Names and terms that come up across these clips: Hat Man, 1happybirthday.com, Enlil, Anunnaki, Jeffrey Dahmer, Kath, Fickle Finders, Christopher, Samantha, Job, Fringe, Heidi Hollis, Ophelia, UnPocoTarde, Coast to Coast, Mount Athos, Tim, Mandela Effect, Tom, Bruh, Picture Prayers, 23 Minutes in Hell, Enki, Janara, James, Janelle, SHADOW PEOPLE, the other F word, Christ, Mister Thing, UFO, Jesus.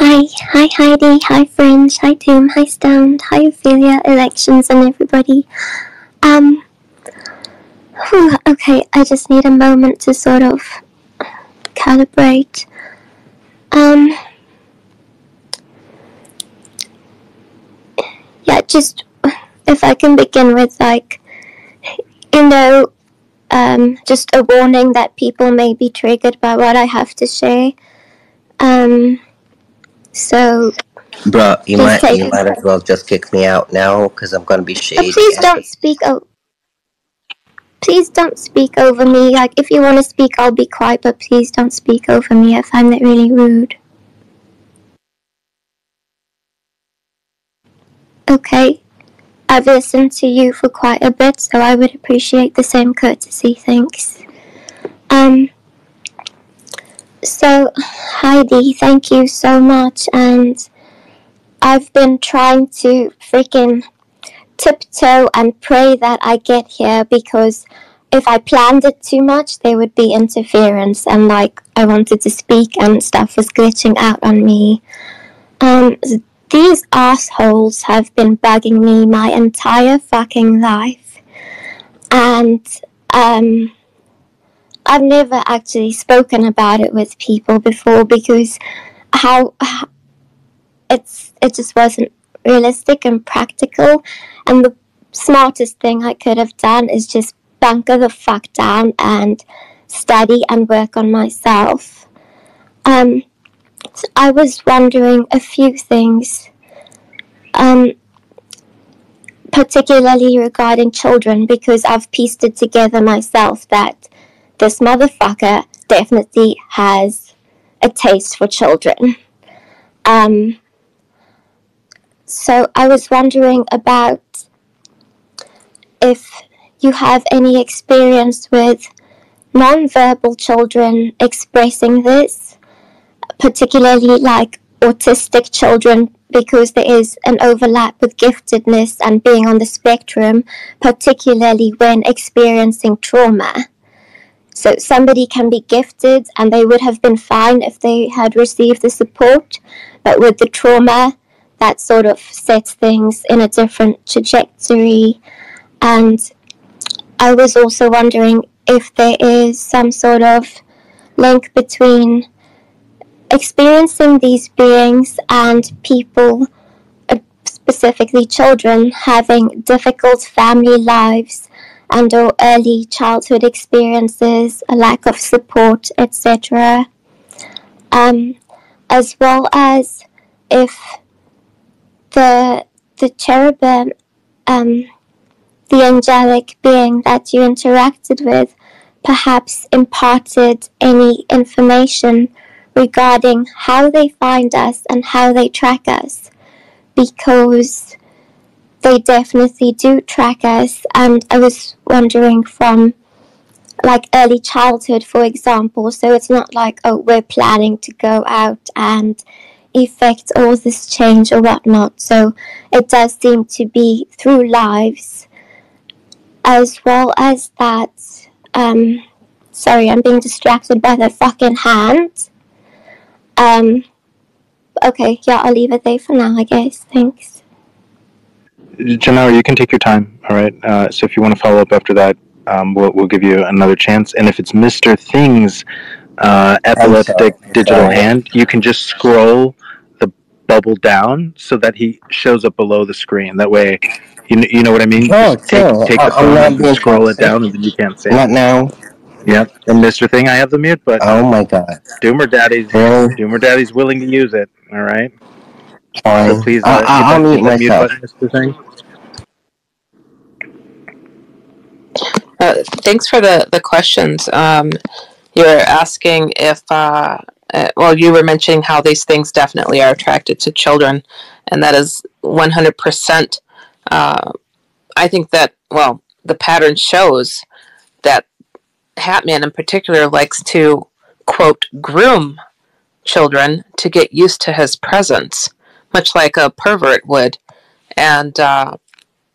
Hi Heidi, hi Fringe, hi Tim, hi Stound, hi Ophelia, elections and everybody. Okay, I just need a moment to sort of calibrate. Yeah, just if I can begin with, like, you know, just a warning that people may be triggered by what I have to share. So, Bruh, you might as well just kick me out now, because I'm going to be shady. Please don't speak over me. Like, if you want to speak, I'll be quiet, but please don't speak over me. I find that really rude. Okay. I've listened to you for quite a bit, so I would appreciate the same courtesy, thanks. So, Heidi, thank you so much, and I've been trying to freaking tiptoe and pray that I get here, because if I planned it too much, there would be interference, and, like, I wanted to speak, and stuff was glitching out on me. These assholes have been bugging me my entire fucking life, and, I've never actually spoken about it with people before, because how it just wasn't realistic and practical, and the smartest thing I could have done is just bunker the fuck down and study and work on myself. So I was wondering a few things, particularly regarding children, because I've pieced it together myself that this motherfucker definitely has a taste for children. So I was wondering about if you have any experience with non-verbal children expressing this, particularly like autistic children, because there is an overlap with giftedness and being on the spectrum, particularly when experiencing trauma. So somebody can be gifted and they would have been fine if they had received the support, but with the trauma, that sort of sets things in a different trajectory. And I was also wondering if there is some sort of link between experiencing these beings and people, specifically children, having difficult family lives and or early childhood experiences, a lack of support, etc. As well as if the cherubim, the angelic being that you interacted with, perhaps imparted any information regarding how they find us and how they track us, because they definitely do track us. And I was wondering from, like, early childhood, for example, so it's not like, oh, we're planning to go out and effect all this change or whatnot. So it does seem to be through lives. As well as that, sorry, I'm being distracted by the fucking hand. Okay, yeah, I'll leave it there for now, I guess. Thanks. Janelle, you can take your time, all right? So if you want to follow up after that, we'll give you another chance. And if it's Mr. Thing's epileptic digital hand, you can just scroll the bubble down so that he shows up below the screen. That way, you know what I mean? Oh, cool. Take the phone and scroll it down, and then you can't see it. Not now. Yeah, and Mr. Thing, I have the mute button. Oh my god. Doomer Daddy's willing to use it, all right? Fine. So please, I'll mute myself. Mr. Thing. Thanks for the questions. You were asking if, well, you were mentioning how these things definitely are attracted to children, and that is 100%. I think that, well, the pattern shows that Hat Man in particular likes to, quote, groom children to get used to his presence, much like a pervert would. And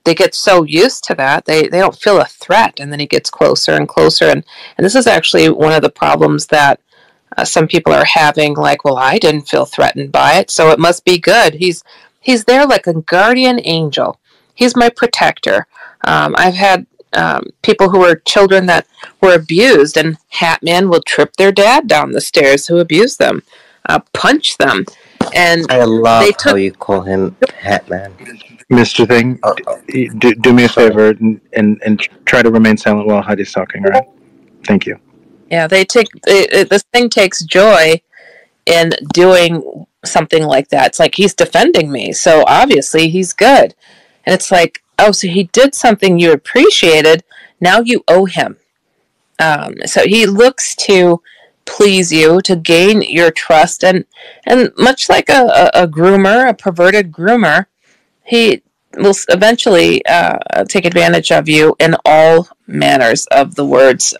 they get so used to that, they don't feel a threat, and then he gets closer and closer. And this is actually one of the problems that Some people are having like, well, I didn't feel threatened by it, so it must be good. He's there like a guardian angel. He's my protector. I've had people who are children that were abused, and Hat Man will trip their dad down the stairs who abused them, punch them. And I love how you call him Hat Man. Mister Thing, do me a favor and try to remain silent while Heidi's talking, all right? Thank you. Yeah, this thing takes joy in doing something like that. It's like he's defending me, so obviously he's good. And it's like, oh, so he did something you appreciated. Now you owe him. So he looks to please you, to gain your trust. And much like a groomer, a perverted groomer, he will eventually take advantage of you in all manners of the words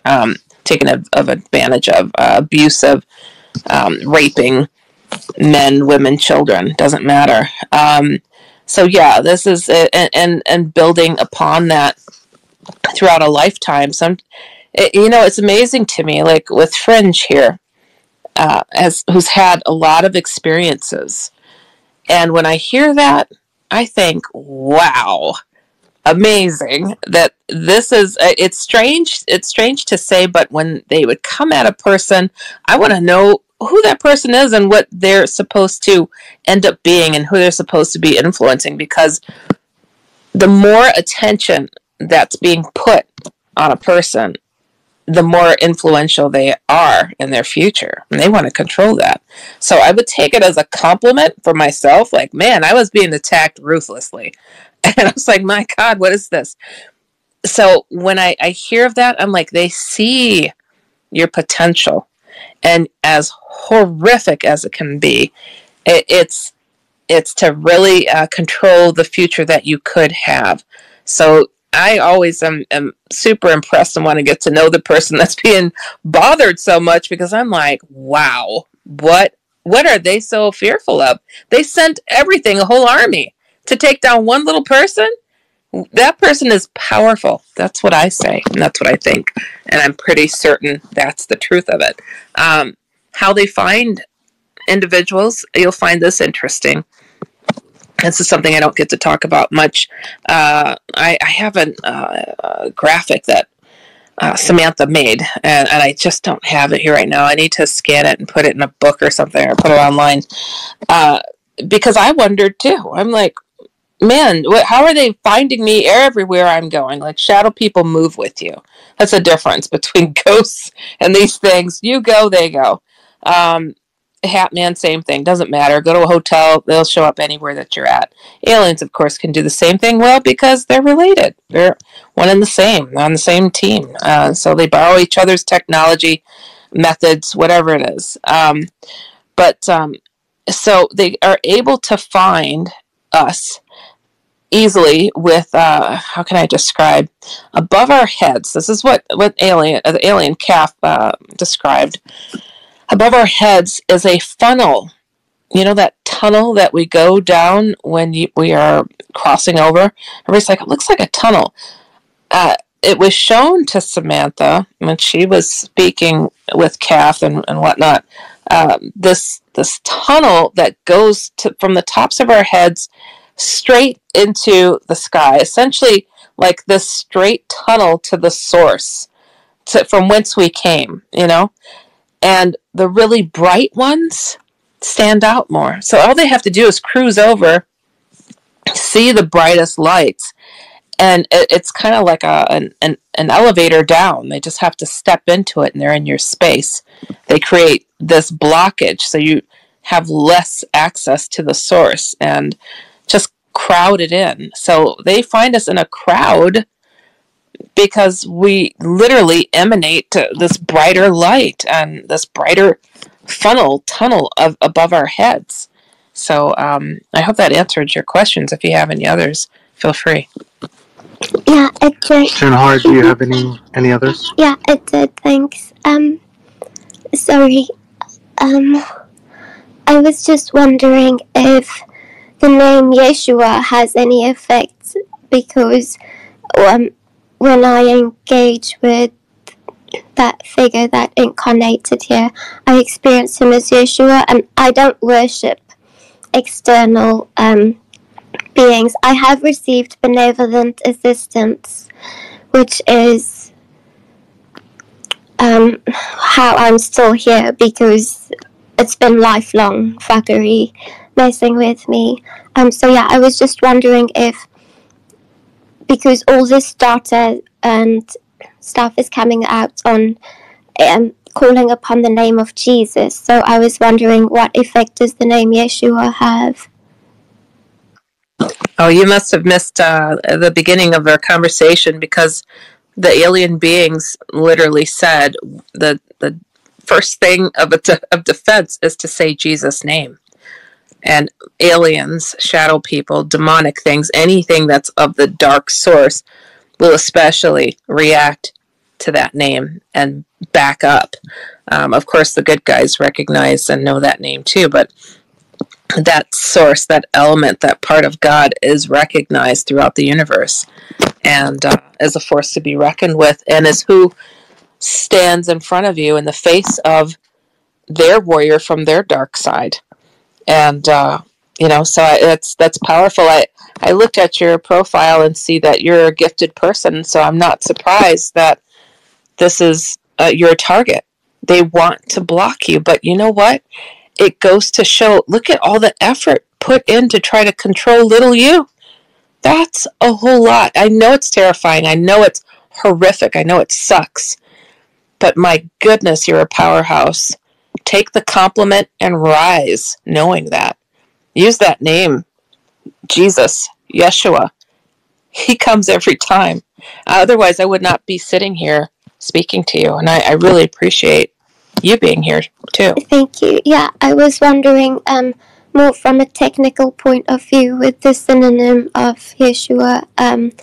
taken of advantage of, abusive, raping men, women, children, doesn't matter. So yeah, this is and building upon that throughout a lifetime. You know, it's amazing to me, like with Fringe here, who's had a lot of experiences, and when I hear that, I think, wow, amazing that this is. It's strange. It's strange to say, but when they would come at a person, I want to know who that person is and what they're supposed to end up being and who they're supposed to be influencing, because the more attention that's being put on a person, the more influential they are in their future, and they want to control that. So I would take it as a compliment for myself. Like, man, I was being attacked ruthlessly, and I was like, my God, what is this? So when I hear of that, I'm like, they see your potential. And as horrific as it can be, it's to really control the future that you could have. So I always am super impressed and want to get to know the person that's being bothered so much, because I'm like, wow, what are they so fearful of? They sent everything, a whole army, to take down one little person. That person is powerful. That's what I say, and that's what I think, and I'm pretty certain that's the truth of it. How they find individuals, you'll find this interesting. This is something I don't get to talk about much. I have a graphic that Samantha made, and I just don't have it here right now. I need to scan it and put it in a book or something, or put it online, because I wondered too. I'm like, man, how are they finding me everywhere I'm going? Like, shadow people move with you. That's the difference between ghosts and these things. You go, they go. Hat Man, same thing. Doesn't matter. Go to a hotel. They'll show up anywhere that you're at. Aliens, of course, can do the same thing well because they're related. They're one and the same. They're on the same team. So they borrow each other's technology, methods, whatever it is. So they are able to find us easily with, how can I describe, above our heads. This is what the alien Kath described. Above our heads is a funnel. You know, that tunnel that we go down when we are crossing over? Everybody's like, it looks like a tunnel. It was shown to Samantha when she was speaking with Kath and whatnot. This tunnel that goes from the tops of our heads straight into the sky, essentially like this straight tunnel to the source, from whence we came, you know? And the really bright ones stand out more. So all they have to do is cruise over, see the brightest lights, and it's kind of like an elevator down. They just have to step into it, and they're in your space. They create this blockage, so you have less access to the source, and just crowded in. So they find us in a crowd because we literally emanate this brighter light and this brighter tunnel above our heads. So I hope that answered your questions. If you have any others, feel free. Yeah, it did. Bernhard, do you have any others? Yeah, it did. Thanks. Sorry. I was just wondering if the name Yeshua has any effects, because when I engage with that figure that incarnated here. I experience him as Yeshua, and I don't worship external beings. I have received benevolent assistance, which is how I'm still here, because it's been lifelong fuckery messing with me. So yeah, I was just wondering if, because all this data and stuff is coming out on calling upon the name of Jesus, so I was wondering, what effect does the name Yeshua have? Oh, you must have missed the beginning of our conversation, because the alien beings literally said the first thing of defense is to say Jesus' name. And aliens, shadow people, demonic things, anything that's of the dark source will especially react to that name and back up. Of course, the good guys recognize and know that name too, but that source, that element, that part of God is recognized throughout the universe and is a force to be reckoned with, and is who stands in front of you in the face of their warrior from their dark side. And, you know, so that's powerful. I looked at your profile and see that you're a gifted person, so I'm not surprised that this is your target. They want to block you, but you know what? It goes to show, look at all the effort put in to try to control little you. That's a whole lot. I know it's terrifying. I know it's horrific. I know it sucks. But my goodness, you're a powerhouse. Take the compliment and rise, knowing that. Use that name, Jesus, Yeshua. He comes every time. Otherwise, I would not be sitting here speaking to you. And I really appreciate you being here too. Thank you. Yeah, I was wondering more from a technical point of view with the synonym of Yeshua and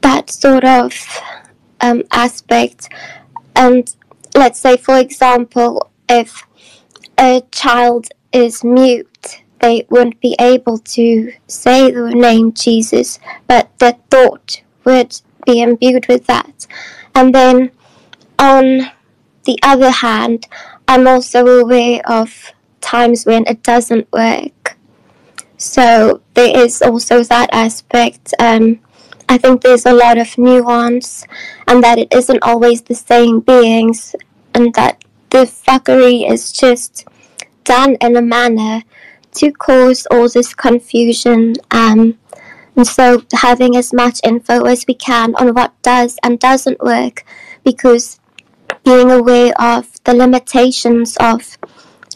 that sort of aspect. And let's say, for example, if a child is mute, they wouldn't be able to say the name Jesus, but the thought would be imbued with that. And then on the other hand, I'm also aware of times when it doesn't work. So there is also that aspect. I think there's a lot of nuance, and that it isn't always the same beings, and that the fuckery is just done in a manner to cause all this confusion. And so having as much info as we can on what does and doesn't work, because being aware of the limitations of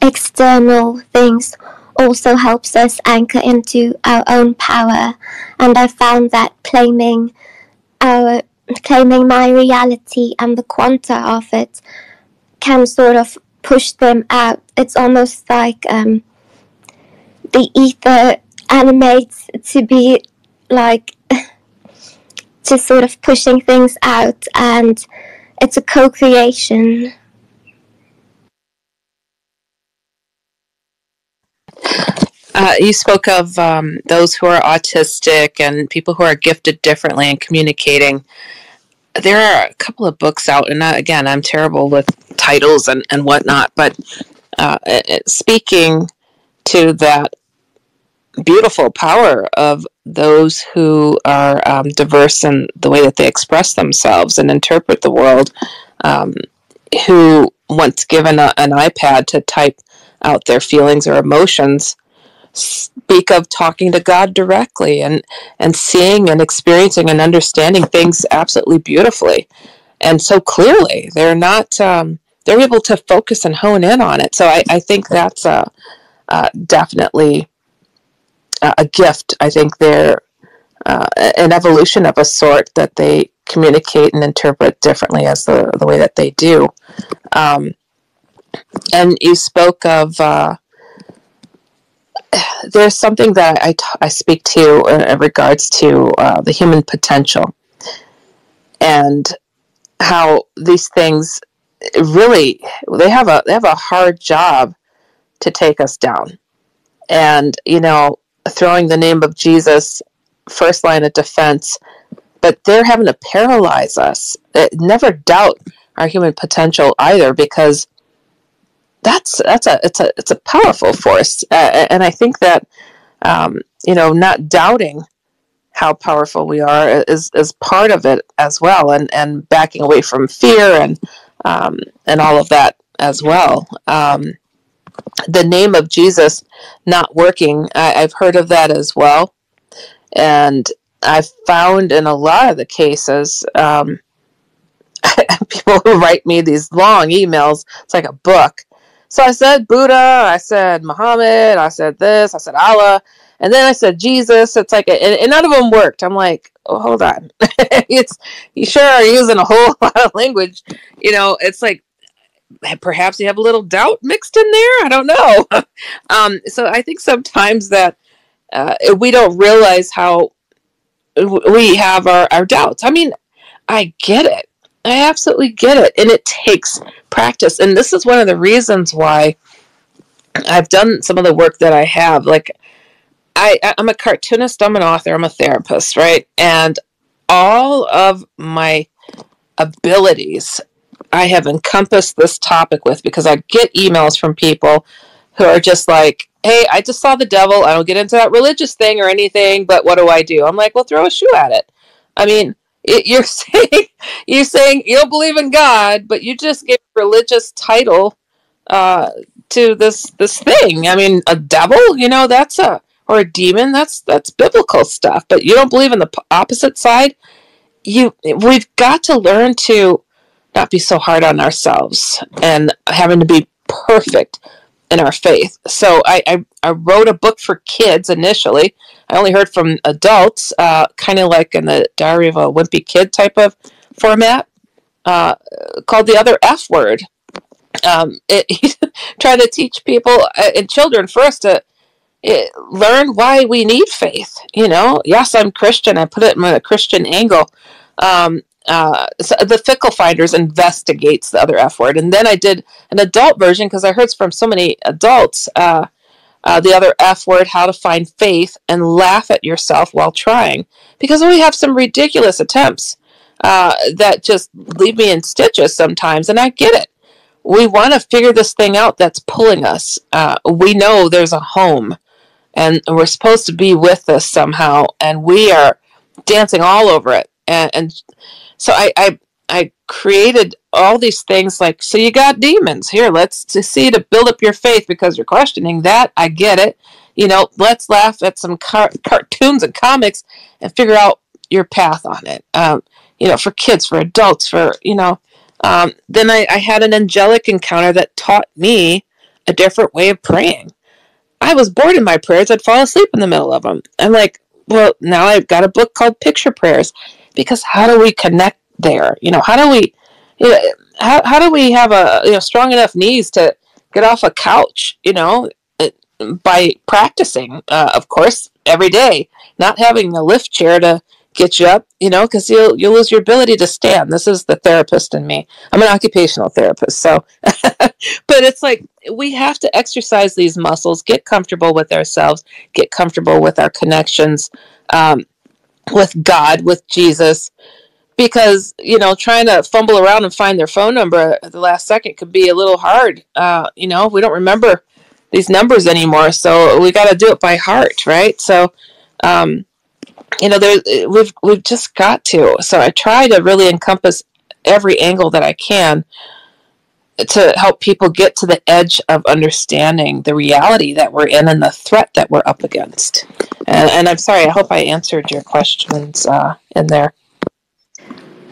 external things also helps us anchor into our own power. And I found that claiming my reality and the quanta of it can sort of push them out. It's almost like the ether animates to be like just sort of pushing things out, and it's a co-creation. You spoke of those who are autistic and people who are gifted differently in communicating. There are a couple of books out, and again, I'm terrible with titles and whatnot, but speaking to that beautiful power of those who are diverse in the way that they express themselves and interpret the world, who once given an iPad to type out their feelings or emotions, speak of talking to God directly and seeing and experiencing and understanding things absolutely beautifully and so clearly. They're not they're able to focus and hone in on it. So I think that's definitely a gift. I think they're an evolution of a sort, that they communicate and interpret differently as the way that they do. And you spoke of there's something that I speak to in regards to the human potential, and how these things really they have a hard job to take us down. And you know, throwing the name of Jesus, first line of defense, but they're having to paralyze us. Never doubt our human potential either, because it's a powerful force. And I think that, you know, not doubting how powerful we are is part of it as well. And backing away from fear and all of that as well. The name of Jesus not working, I've heard of that as well. And I've found in a lot of the cases, people who write me these long emails, it's like a book. So I said Buddha, I said Muhammad, I said this, I said Allah, and then I said Jesus. It's like, and none of them worked. I'm like, oh, hold on. You sure are using a whole lot of language. You know, it's like, perhaps you have a little doubt mixed in there. I don't know. So I think sometimes that we don't realize how we have our doubts. I mean, I get it. I absolutely get it. And it takes practice. And this is one of the reasons why I've done some of the work that I have. Like, I'm a cartoonist, I'm an author, I'm a therapist, right? And all of my abilities I have encompassed this topic with, because I get emails from people who are just like, hey, I just saw the devil. I don't get into that religious thing or anything, but what do? I'm like, well, throw a shoe at it. I mean, you're saying you don't believe in God, but you just gave a religious title to this thing. I mean, a devil, you know, or a demon, that's biblical stuff, but you don't believe in the opposite side. We've got to learn to not be so hard on ourselves and having to be perfect in our faith. So I wrote a book for kids initially. I only heard from adults, kind of like in the Diary of a Wimpy Kid type of format, called The Other F Word. Trying to teach people and children first to learn why we need faith. You know, yes, I'm Christian. I put it in a Christian angle. So the Fickle Finders investigates The Other F Word. And then I did an adult version, because I heard from so many adults, The Other F Word, How to Find Faith and Laugh at Yourself While Trying. Because we have some ridiculous attempts that just leave me in stitches sometimes. And I get it. We want to figure this thing out that's pulling us. We know there's a home, and we're supposed to be with this somehow. And we are dancing all over it. And so I created all these things like, so you got demons here. Let's see to build up your faith because you're questioning that. I get it. You know, let's laugh at some cartoons and comics and figure out your path on it. You know, for kids, for adults, for, you know. Then I had an angelic encounter that taught me a different way of praying. I was bored in my prayers. I'd fall asleep in the middle of them. I'm like, well, now I've got a book called Picture Prayers. Because how do we connect there? You know, how do we have a strong enough knees to get off a couch? You know, by practicing, of course, every day. Not having a lift chair to get you up, you know, because you'll lose your ability to stand. This is the therapist in me. I'm an occupational therapist, so. But it's like we have to exercise these muscles, get comfortable with ourselves, get comfortable with our connections. With God, with Jesus, because, you know, trying to fumble around and find their phone number at the last second could be a little hard. You know, we don't remember these numbers anymore, so we got to do it by heart, right? So, you know, we've just got to. So I try to really encompass every angle that I can to help people get to the edge of understanding the reality that we're in and the threat that we're up against. And I'm sorry, I hope I answered your questions in there.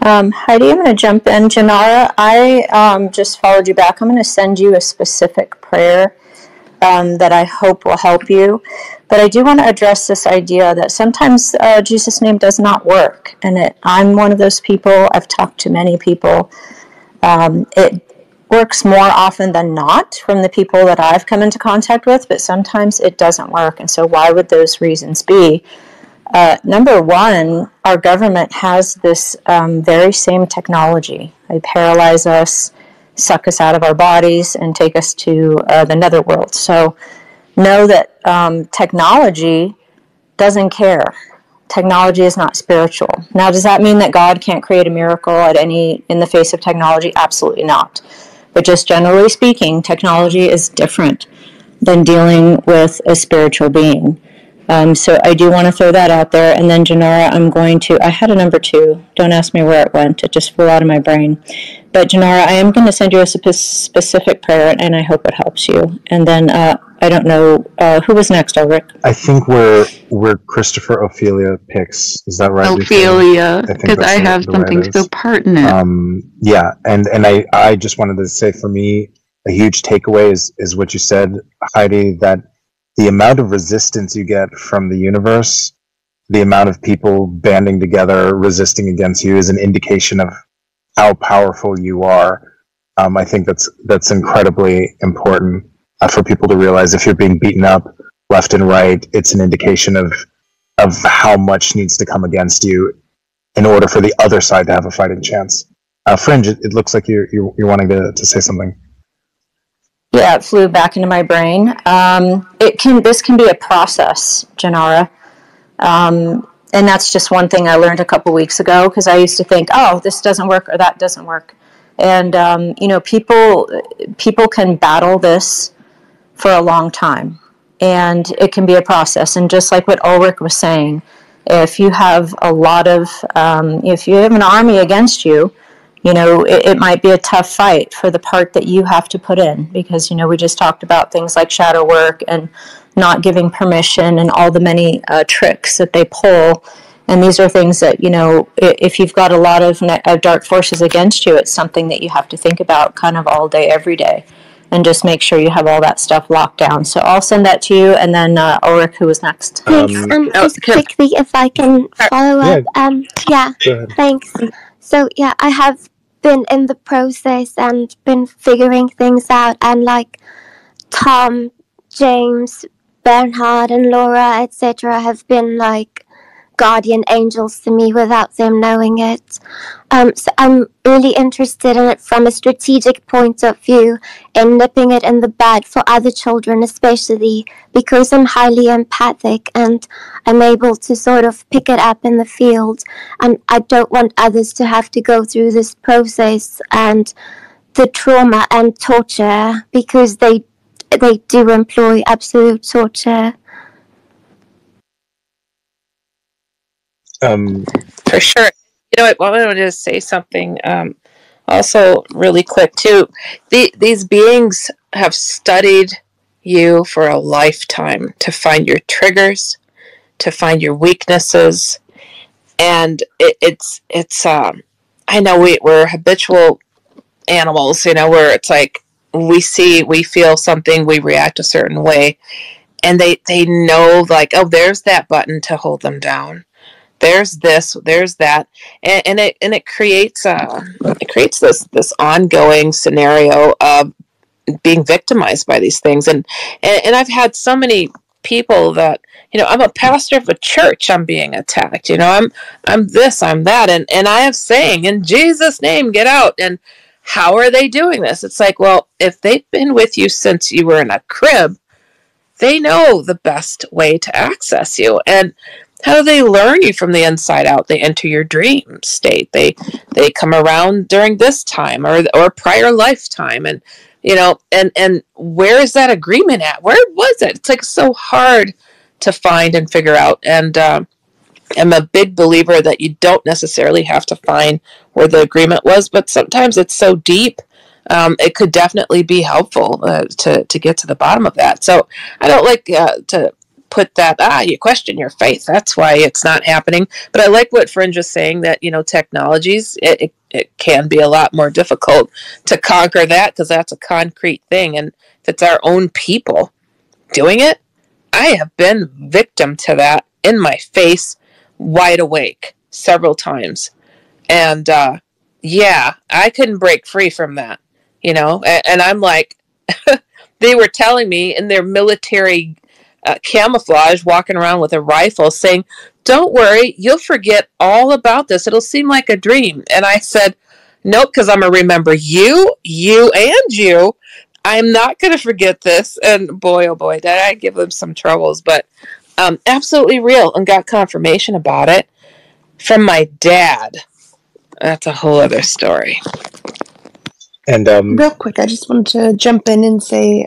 Heidi, I'm going to jump in. Janara, I just followed you back. I'm going to send you a specific prayer that I hope will help you. But I do want to address this idea that sometimes Jesus' name does not work. And I'm one of those people. I've talked to many people. It works more often than not from the people that I've come into contact with, but sometimes it doesn't work. And so why would those reasons be? Number one, our government has this very same technology. They paralyze us, suck us out of our bodies, and take us to the netherworld. So know that technology doesn't care technology is not spiritual. Now, does that mean that God can't create a miracle in the face of technology? Absolutely not. But just generally speaking, technology is different than dealing with a spiritual being. So I do want to throw that out there. And then, Janara, I had a number two. Don't ask me where it went. It just flew out of my brain. But, Janara, I am going to send you a specific prayer, and I hope it helps you. And then I don't know. Who was next, Ulrich? I think we're Christopher Ophelia picks. Is that right? Ophelia, because I have something so pertinent. Yeah, and I just wanted to say, for me, a huge takeaway is what you said, Heidi, that the amount of resistance you get from the universe, the amount of people banding together, resisting against you, is an indication of how powerful you are. I think that's incredibly important for people to realize. If you're being beaten up left and right, it's an indication of how much needs to come against you in order for the other side to have a fighting chance. Fringe, it looks like you're wanting to say something. Yeah, it flew back into my brain. This can be a process, Janara. And that's just one thing I learned a couple weeks ago, because I used to think, oh, this doesn't work or that doesn't work. And, you know, people can battle this for a long time, and it can be a process. And just like what Ulrich was saying, if you have if you have an army against you, you know, it might be a tough fight for the part that you have to put in, because, you know, we just talked about things like shadow work and not giving permission and all the many tricks that they pull. And these are things that, you know, if you've got a lot of dark forces against you, it's something that you have to think about kind of all day, every day, and just make sure you have all that stuff locked down. So I'll send that to you, and then Ulrich, who was next? Thanks. Just quickly, if I can follow up. Yeah, thanks. So, yeah, I have been in the process and been figuring things out, and like Tom, James, Bernhard, and Laura, etc., have been like guardian angels to me without them knowing it. So I'm really interested in it from a strategic point of view, in nipping it in the bud for other children especially, because I'm highly empathic and I'm able to sort of pick it up in the field, and I don't want others to have to go through this process and the trauma and torture, because they do employ absolute torture. For sure. You know, I want to just say something also really quick too. These beings have studied you for a lifetime to find your triggers, to find your weaknesses, and it's I know we're habitual animals, you know, where it's like we feel something, we react a certain way, and they know, like, oh, there's that button to hold them down. There's this, there's that, and it creates this ongoing scenario of being victimized by these things. And I've had so many people that, you know, I'm a pastor of a church, I'm being attacked, you know, I'm this, I'm that, and I am saying, in Jesus' name, get out. And how are they doing this? It's like, well, if they've been with you since you were in a crib, they know the best way to access you. And how do they learn you from the inside out? They enter your dream state. They come around during this time or prior lifetime, and you know, and where is that agreement at? Where was it? It's like so hard to find and figure out. And I'm a big believer that you don't necessarily have to find where the agreement was, but sometimes it's so deep. It could definitely be helpful to get to the bottom of that. So I don't like to put that, you question your faith, that's why it's not happening. But I like what Fringe is saying, that, you know, technologies, it can be a lot more difficult to conquer that, because that's a concrete thing. And if it's our own people doing it, I have been victim to that in my face, wide awake, several times. And, yeah, I couldn't break free from that, you know? And I'm like, they were telling me in their military camouflage, walking around with a rifle, saying, don't worry, you'll forget all about this, it'll seem like a dream. And I said, nope, because I'm going to remember you and you. I'm not going to forget this. And boy, oh boy, did I give them some troubles. But absolutely real, and got confirmation about it from my dad. That's a whole other story. And real quick, I just wanted to jump in and say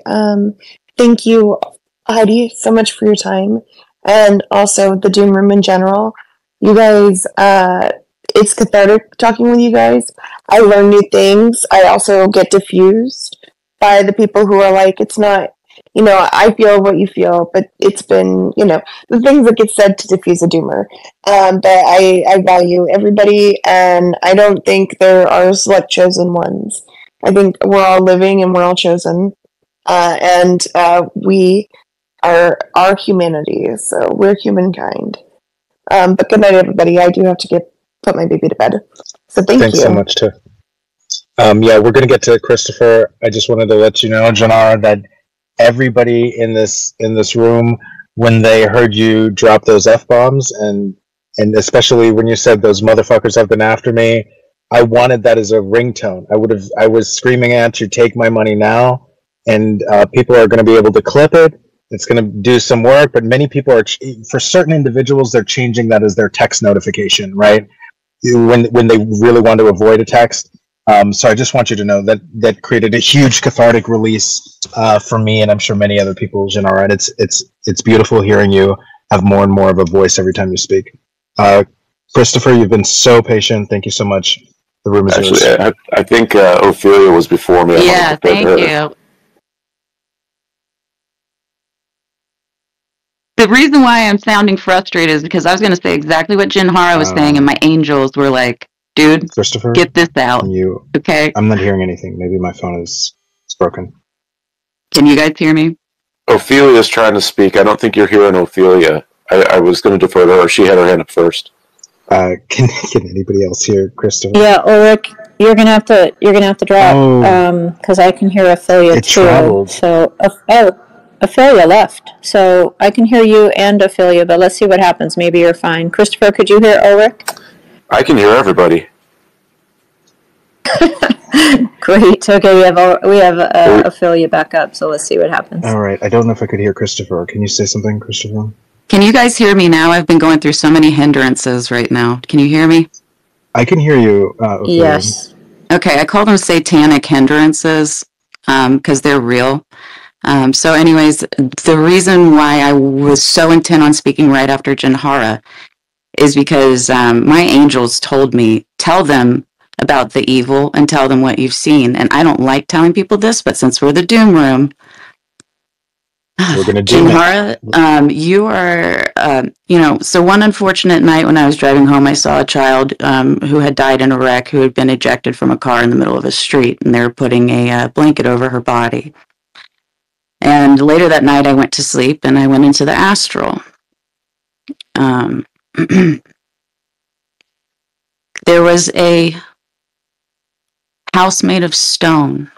thank you, Heidi, so much for your time, and also the Doom Room in general. You guys, it's cathartic talking with you guys. I learn new things. I also get diffused by the people who are like, it's not, you know, I feel what you feel, but it's been, you know, the things that get said to diffuse a doomer. But I value everybody, and I don't think there are select chosen ones. I think we're all living and we're all chosen. And we are our humanity, so we're humankind. But good night, everybody. I do have to put my baby to bed. So thanks so much, too. Yeah, we're going to get to Christopher. I just wanted to let you know, Janara, that everybody in this room, when they heard you drop those F-bombs, and especially when you said those motherfuckers have been after me, I wanted that as a ringtone. I was screaming at you, take my money now, and people are going to be able to clip it. It's going to do some work, but many people are, for certain individuals, they're changing that as their text notification, right? When they really want to avoid a text. So I just want you to know that that created a huge cathartic release for me, and I'm sure many other people, Janara. And it's beautiful hearing you have more and more of a voice every time you speak. Christopher, you've been so patient. Thank you so much. The room is yours. Actually, I think Ophelia was before me. Yeah, thank you. The reason why I'm sounding frustrated is because I was going to say exactly what Janara was saying, and my angels were like, dude, Christopher, get this out. Okay? I'm not hearing anything. Maybe my phone is broken. Can you guys hear me? Ophelia is trying to speak. I don't think you're hearing Ophelia. I was going to defer to her. She had her hand up first. Can anybody else hear Christopher? Yeah, Ulrich, you're gonna have to drop because I can hear Ophelia too. Traveled. So Ophelia left, so I can hear you and Ophelia, but let's see what happens. Maybe you're fine. Christopher, could you hear Ulrich? I can hear everybody. Great. Okay, we have Ophelia back up, so let's see what happens. All right. I don't know if I could hear Christopher. Can you say something, Christopher? Can you guys hear me now? I've been going through so many hindrances right now. Can you hear me? I can hear you, Ophelia. Yes. Okay, I call them satanic hindrances because they're real. So anyways, the reason why I was so intent on speaking right after Janara is because my angels told me, tell them about the evil and tell them what you've seen. And I don't like telling people this, but since we're the Doom Room, we're gonna do Janara, you are, you know, so one unfortunate night when I was driving home, I saw a child who had died in a wreck, who had been ejected from a car in the middle of a street, and they were putting a blanket over her body. And later that night, I went to sleep, and I went into the astral. There was a house made of stone,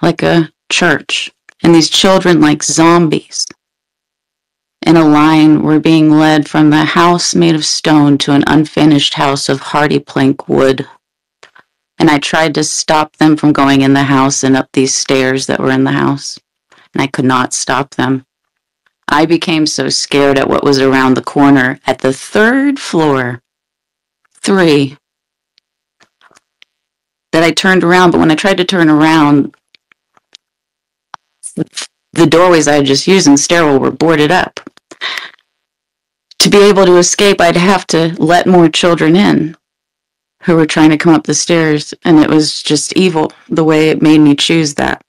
like a church, and these children like zombies in a line were being led from the house made of stone to an unfinished house of hardy plank wood. And I tried to stop them from going in the house and up these stairs that were in the house, and I could not stop them. I became so scared at what was around the corner at the third floor, 3, that I turned around. But when I tried to turn around, the doorways I had just used in the stairwell were boarded up. To be able to escape, I'd have to let more children in who were trying to come up the stairs, and it was just evil, the way it made me choose that.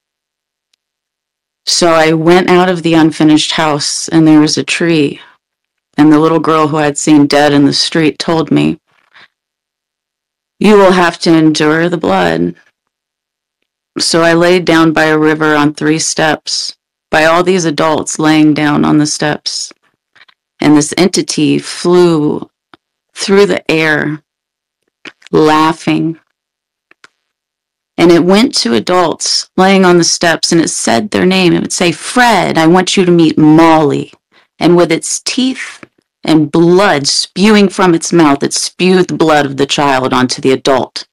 So I went out of the unfinished house, and there was a tree. And the little girl who I'd seen dead in the street told me, "You will have to endure the blood." So I laid down by a river on 3 steps, by all these adults laying down on the steps. And this entity flew through the air, laughing. And it went to adults laying on the steps, and it said their name. It would say, "Fred, I want you to meet Molly." And with its teeth and blood spewing from its mouth, it spewed the blood of the child onto the adult.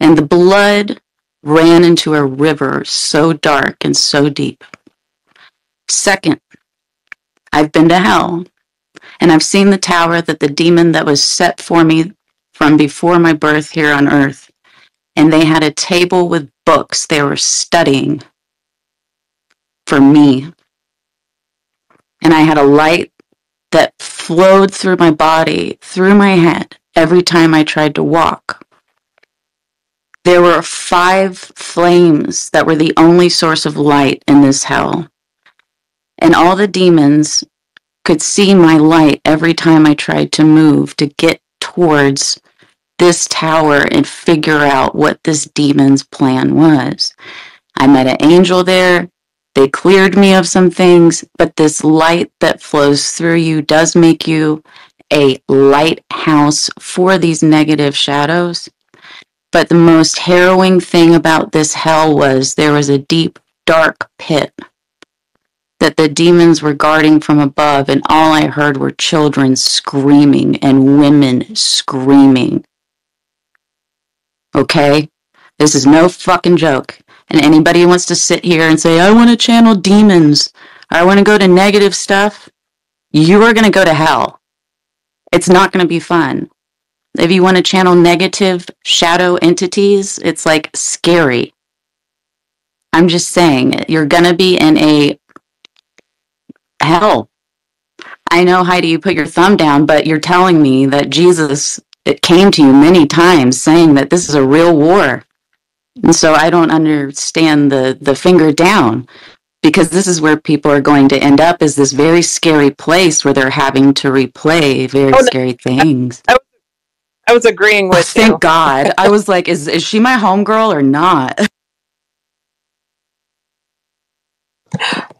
And the blood ran into a river so dark and so deep. Second, I've been to hell, and I've seen the tower that the demon that was set for me from before my birth here on earth. And they had a table with books they were studying for me. And I had a light that flowed through my body, through my head, every time I tried to walk. There were 5 flames that were the only source of light in this hell. And all the demons could see my light every time I tried to move to get towards this tower and figure out what this demon's plan was. I met an angel there. They cleared me of some things, but this light that flows through you does make you a lighthouse for these negative shadows. But the most harrowing thing about this hell was there was a deep, dark pit that the demons were guarding from above, and all I heard were children screaming and women screaming. Okay? This is no fucking joke. And anybody who wants to sit here and say, I want to channel demons, or I want to go to negative stuff, you are going to go to hell. It's not going to be fun. If you want to channel negative shadow entities, it's like scary. I'm just saying, you're going to be in a hell. I know, Heidi, you put your thumb down, but you're telling me that Jesus, it came to you many times saying that this is a real war. And so I don't understand the finger down, because this is where people are going to end up, is this very scary place where they're having to replay very scary things. I was agreeing with you. Thank God. I was like, is she my homegirl or not?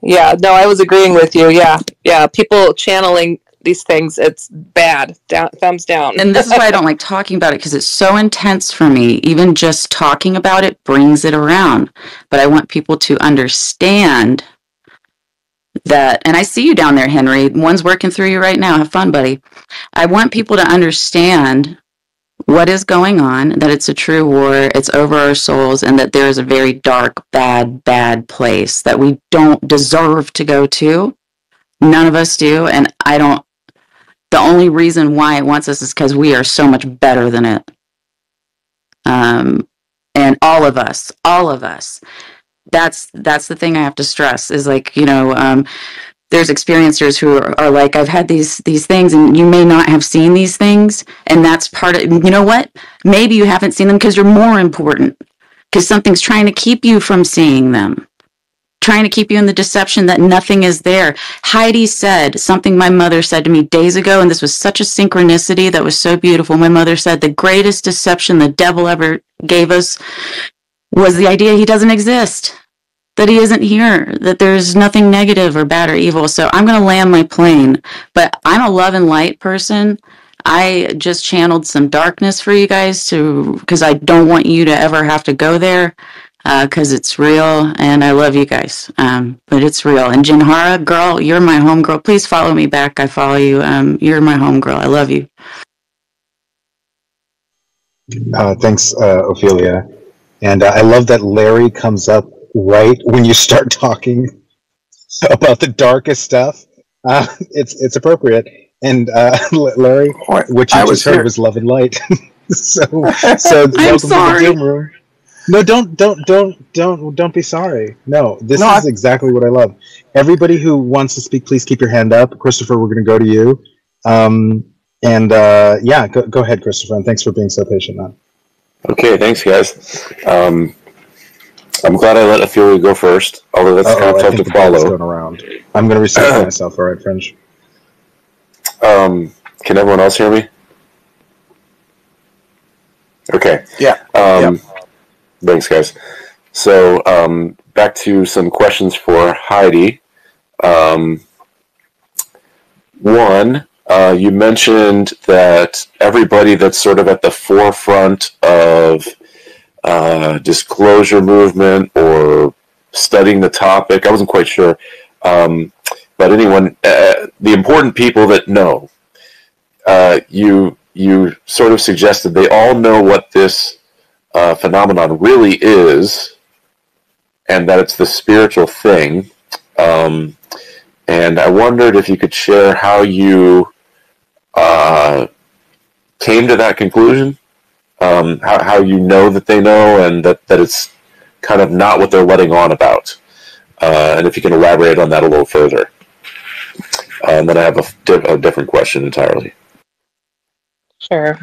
Yeah, no, I was agreeing with you. Yeah. People channeling these things, it's bad. Thumbs down. And this is why I don't like talking about it, because it's so intense for me. Even just talking about it brings it around. But I want people to understand that, and I see you down there, Henry. One's working through you right now. Have fun, buddy. I want people to understand what is going on, that it's a true war, it's over our souls, and that there is a very dark, bad place that we don't deserve to go to. None of us do, and I don't. The only reason why it wants us is because we are so much better than it. And all of us. That's the thing I have to stress, is like, you know, there's experiencers who are like, I've had these things, and you may not have seen these things, and that's part of, you know what? Maybe you haven't seen them because you're more important, because something's trying to keep you from seeing them, trying to keep you in the deception that nothing is there. Heidi said something my mother said to me days ago, and this was such a synchronicity that was so beautiful. My mother said the greatest deception the devil ever gave us was the idea he doesn't exist, that he isn't here, that there's nothing negative or bad or evil. So I'm going to land my plane, but I'm a love and light person. I just channeled some darkness for you guys to, because I don't want you to ever have to go there, because it's real, and I love you guys, but it's real. And Janara, girl, you're my homegirl. Please follow me back. I follow you. You're my homegirl. I love you. Thanks, Ophelia. And I love that Larry comes up right when you start talking about the darkest stuff. It's appropriate. And Larry, what you just heard was love and light. so I'm sorry. To the Doomer. No, don't be sorry. No, this is exactly what I love. Everybody who wants to speak, please keep your hand up. Christopher, we're going to go to you. Yeah, go ahead, Christopher. And thanks for being so patient, man. Okay, thanks, guys. I'm glad I let Ophelia go first, although that's kind of tough to follow. Going around. I'm going to reset myself, all right, Fringe? Can everyone else hear me? Okay. Yeah. Thanks, guys. So, back to some questions for Heidi. One... you mentioned that everybody that's sort of at the forefront of disclosure movement or studying the topic, I wasn't quite sure, but anyone, the important people that know, you sort of suggested they all know what this phenomenon really is, and that it's the spiritual thing, and I wondered if you could share how you came to that conclusion, how you know that they know, and that it's kind of not what they're letting on about, and if you can elaborate on that a little further. And then I have a different question entirely. Sure.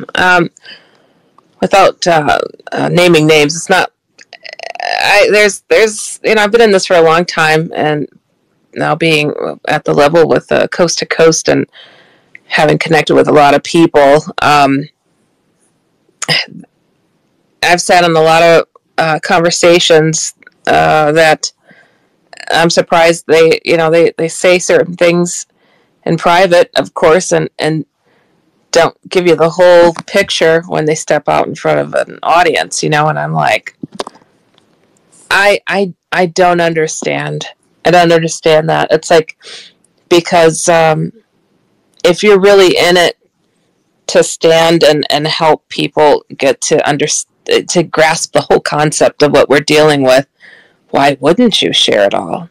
Without naming names, it's not. There's you know, I've been in this for a long time, and now being at the level with coast to coast and having connected with a lot of people, I've sat in a lot of conversations that I'm surprised they, you know, they say certain things in private, of course, and don't give you the whole picture when they step out in front of an audience, you know. And I'm like, I don't understand. I don't understand that. It's like, because if you're really in it to stand and help people get to grasp the whole concept of what we're dealing with, why wouldn't you share it all?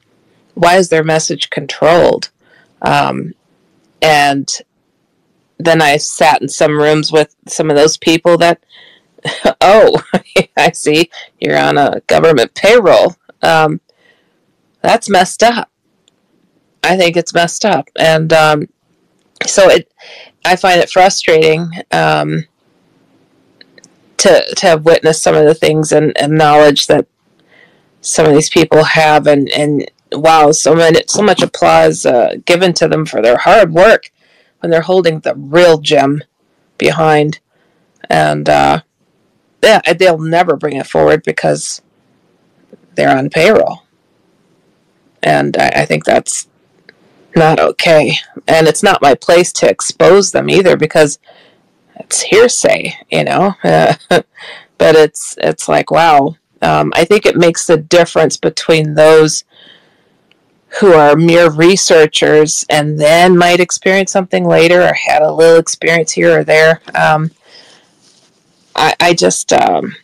Why is their message controlled? And then I sat in some rooms with some of those people that, oh, I see, you're on a government payroll. That's messed up. I think it's messed up. And so I find it frustrating to have witnessed some of the things and knowledge that some of these people have, and wow, so much applause given to them for their hard work when they're holding the real gem behind, and yeah, they'll never bring it forward because they're on payroll, and I think that's not okay, and it's not my place to expose them either, because it's hearsay, you know. But it's like, wow. I think it makes the difference between those who are mere researchers and then might experience something later or had a little experience here or there. I just, you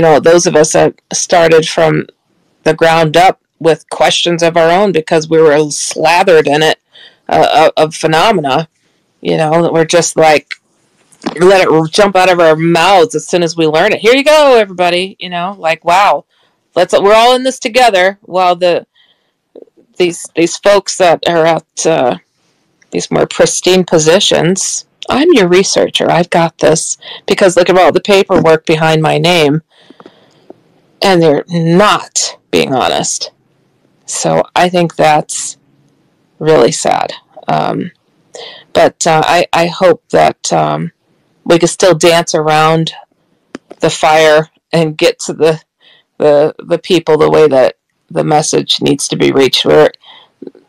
know, those of us that started from the ground up with questions of our own because we were slathered in it of phenomena, you know, we're just like, let it jump out of our mouths as soon as we learn it. Here you go, everybody. You know, like, wow, we're all in this together. While these folks that are at these more pristine positions, I'm your researcher. I've got this, because look at all the paperwork behind my name, and they're not being honest. So I think that's really sad. But I hope that. We could still dance around the fire and get to the people the way that the message needs to be reached, where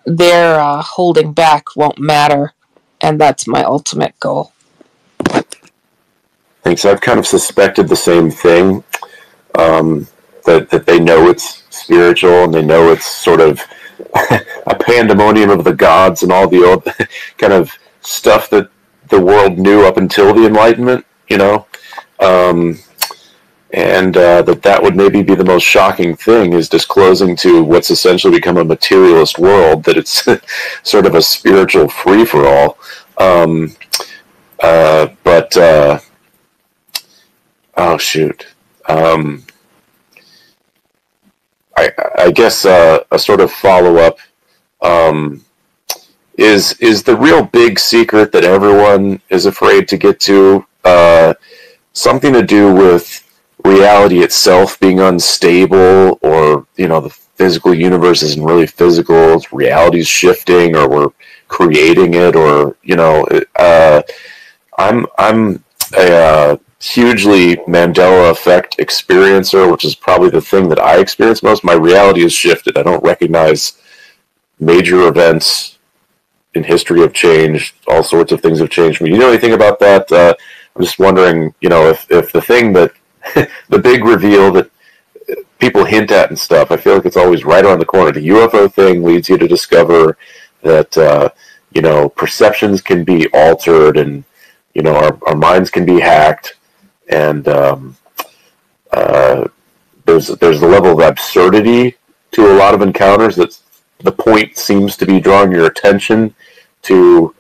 their holding back won't matter, and that's my ultimate goal. Thanks. I've kind of suspected the same thing, that they know it's spiritual and they know it's sort of a pandemonium of the gods and all the old kind of stuff that the world knew up until the Enlightenment, you know, and that would maybe be the most shocking thing, is disclosing to what's essentially become a materialist world that it's sort of a spiritual free-for-all. Oh shoot, I guess a sort of follow-up. Is the real big secret that everyone is afraid to get to something to do with reality itself being unstable, or, you know, the physical universe isn't really physical, reality's shifting, or we're creating it, or, you know, I'm a hugely Mandela effect experiencer, which is probably the thing that I experience most. My reality has shifted. I don't recognize major events in history have changed, all sorts of things have changed for me. You know anything about that? I'm just wondering, you know, if the thing that, the big reveal that people hint at and stuff, I feel like it's always right around the corner. The UFO thing leads you to discover that, you know, perceptions can be altered, and, you know, our minds can be hacked, and there's a level of absurdity to a lot of encounters that's the point seems to be drawing your attention to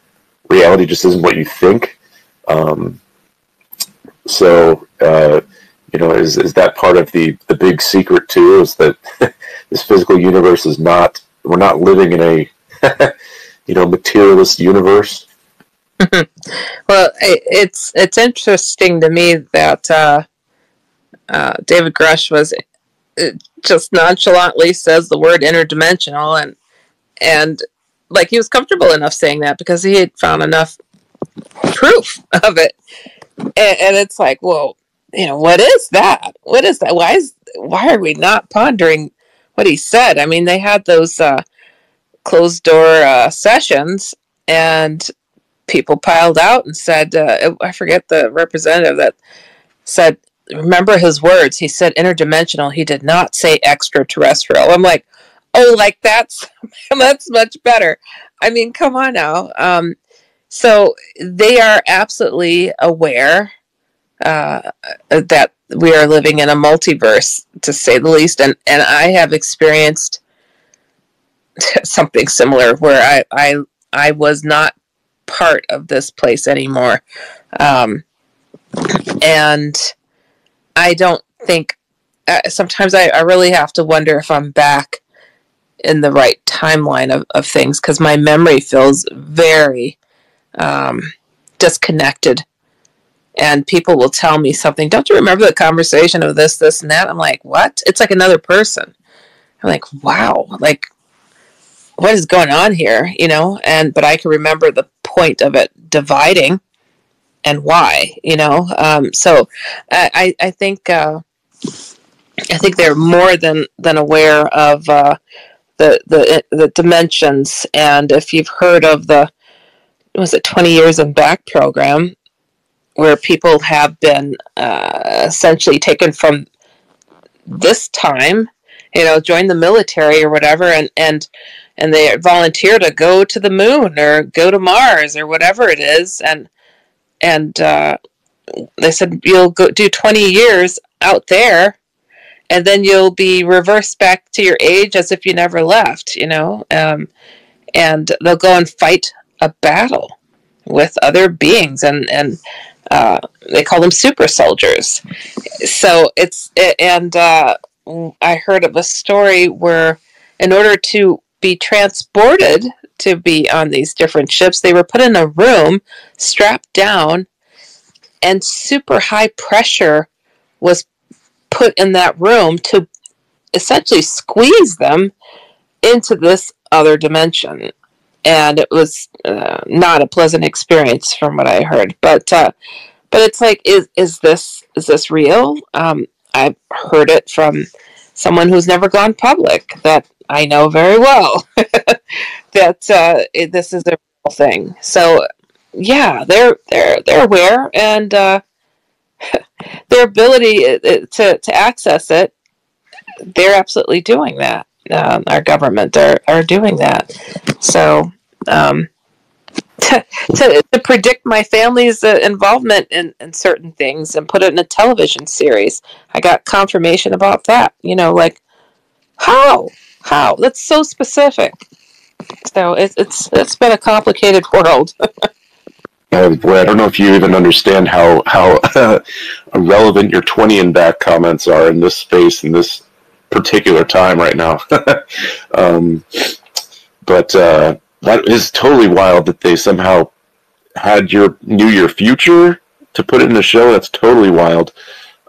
reality just isn't what you think. You know, is that part of the big secret too? Is that this physical universe is not, we're not living in a you know, materialist universe. Well, it's interesting to me that David Grush was just nonchalantly says the word interdimensional, and like he was comfortable enough saying that because he had found enough proof of it, and it's like, whoa. You know, what is that? What is that? Why are we not pondering what he said? I mean, they had those closed door sessions, and people piled out and said, I forget the representative that said, remember his words. He said interdimensional. He did not say extraterrestrial. I'm like, oh, like that's much better. I mean, come on now. So they are absolutely aware that we are living in a multiverse, to say the least, and I have experienced something similar where I was not part of this place anymore, and I don't think sometimes I really have to wonder if I'm back in the right timeline of things, because my memory feels very disconnected. And people will tell me something. Don't you remember the conversation of this, this, and that? I'm like, what? It's like another person. I'm like, wow. Like, what is going on here? You know? But I can remember the point of it dividing and why, you know? So I think they're more than aware of the dimensions. And if you've heard of the, was it 20 Years and Back program, where people have been essentially taken from this time, you know, join the military or whatever, and they volunteer to go to the moon or go to Mars or whatever it is, and they said you'll go do 20 years out there, and then you'll be reversed back to your age as if you never left, you know, and they'll go and fight a battle with other beings, and they call them super soldiers. So I heard of a story where in order to be transported to be on these different ships, they were put in a room, strapped down, and super high pressure was put in that room to essentially squeeze them into this other dimension. And it was not a pleasant experience from what I heard, but it's like, is this real? I've heard it from someone who's never gone public that I know very well, that this is a real thing. So yeah, they're aware, and their ability to access it, they're absolutely doing that. Our government are doing that. So to predict my family's involvement in certain things and put it in a television series, I got confirmation about that, you know, like how that's so specific. So it's been a complicated world. Oh boy, I don't know if you even understand how relevant your 20 and back comments are in this space, in this particular time right now. But that is totally wild that they somehow had your future to put it in the show. That's totally wild.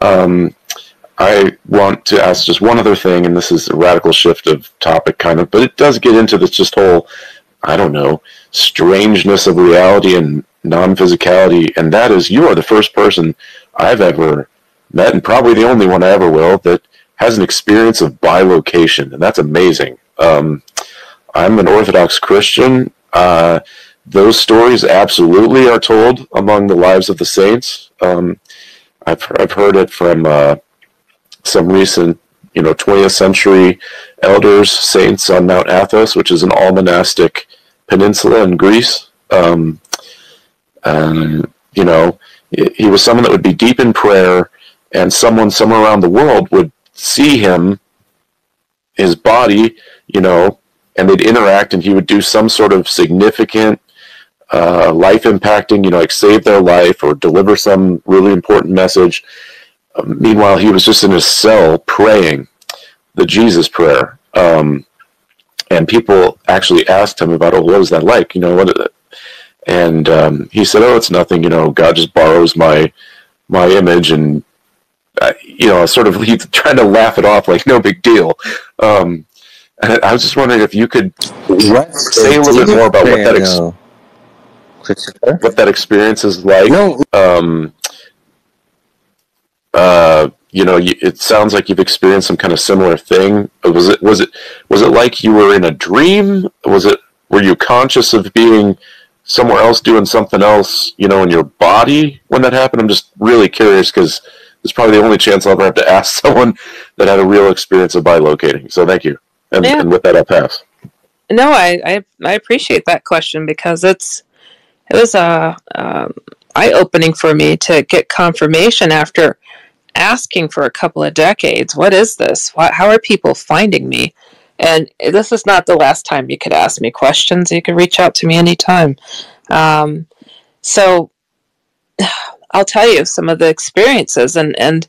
I want to ask just one other thing, and this is a radical shift of topic kind of, but it does get into this just whole, I don't know, strangeness of reality and non-physicality, and that is, you are the first person I've ever met, and probably the only one I ever will, that has an experience of bilocation, and that's amazing. I'm an Orthodox Christian. Those stories absolutely are told among the lives of the saints. I've heard it from some recent, you know, 20th century elders, saints on Mount Athos, which is an all monastic peninsula in Greece. You know, he was someone that would be deep in prayer, and someone somewhere around the world would see him, his body, you know, and they'd interact, and he would do some sort of significant life-impacting, like save their life or deliver some really important message. Meanwhile, he was just in his cell praying the Jesus prayer. And people actually asked him about, oh, what was that like? And he said, oh, it's nothing. God just borrows my image, and sort of trying to laugh it off, like no big deal. And I was just wondering if you could say a little bit more about what that experience is like. It sounds like you've experienced some kind of similar thing. Was it like you were in a dream? Were you conscious of being somewhere else doing something else, in your body when that happened? I'm just really curious, because it's probably the only chance I'll ever have to ask someone that had a real experience of bi-locating. So thank you. And with that, I'll pass. No, I appreciate that question, because it was eye-opening for me to get confirmation after asking for a couple of decades. What is this? How are people finding me? And this is not the last time you could ask me questions. You could reach out to me anytime. So I'll tell you some of the experiences. And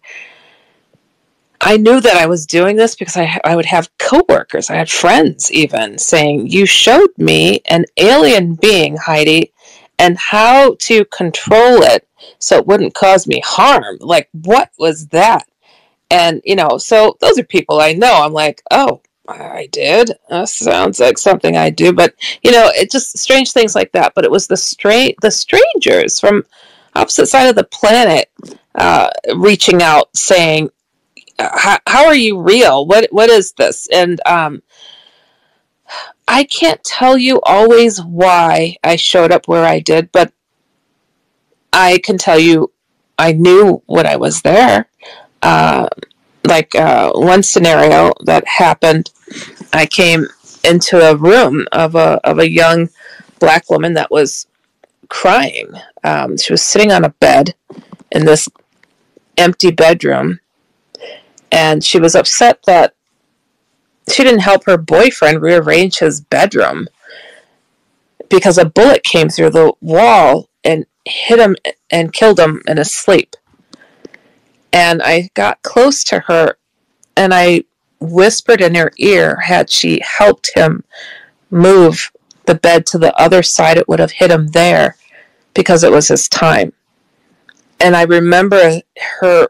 I knew that I was doing this because I would have coworkers, I had friends even, saying, you showed me an alien being, Heidi, and how to control it so it wouldn't cause me harm. Like, what was that? And, so those are people I know. I'm like, oh, I did. That sounds like something I do. But, it just strange things like that. But it was the strangers from opposite side of the planet reaching out saying, how are you real? What is this? And I can't tell you always why I showed up where I did, but I can tell you I knew when I was there. One scenario that happened, I came into a room of a young black woman that was crying. She was sitting on a bed in this empty bedroom, and she was upset that she didn't help her boyfriend rearrange his bedroom because a bullet came through the wall and hit him and killed him in his sleep. And I got close to her, and I whispered in her ear, had she helped him move the bed to the other side, it would have hit him there, because it was his time. And I remember her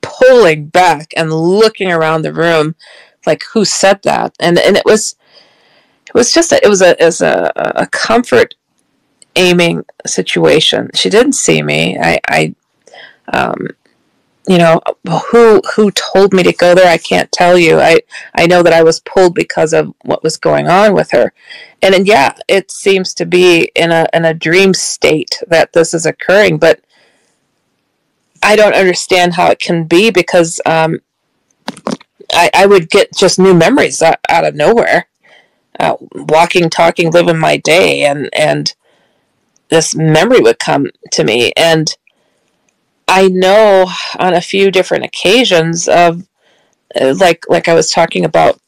pulling back and looking around the room, like, who said that? And it was a comfort aiming situation. She didn't see me. Who told me to go there? I can't tell you. I know that I was pulled because of what was going on with her. And yeah, it seems to be in a dream state that this is occurring, but I don't understand how it can be, because I would get just new memories out of nowhere, walking, talking, living my day, and this memory would come to me. And I know on a few different occasions of, like I was talking about,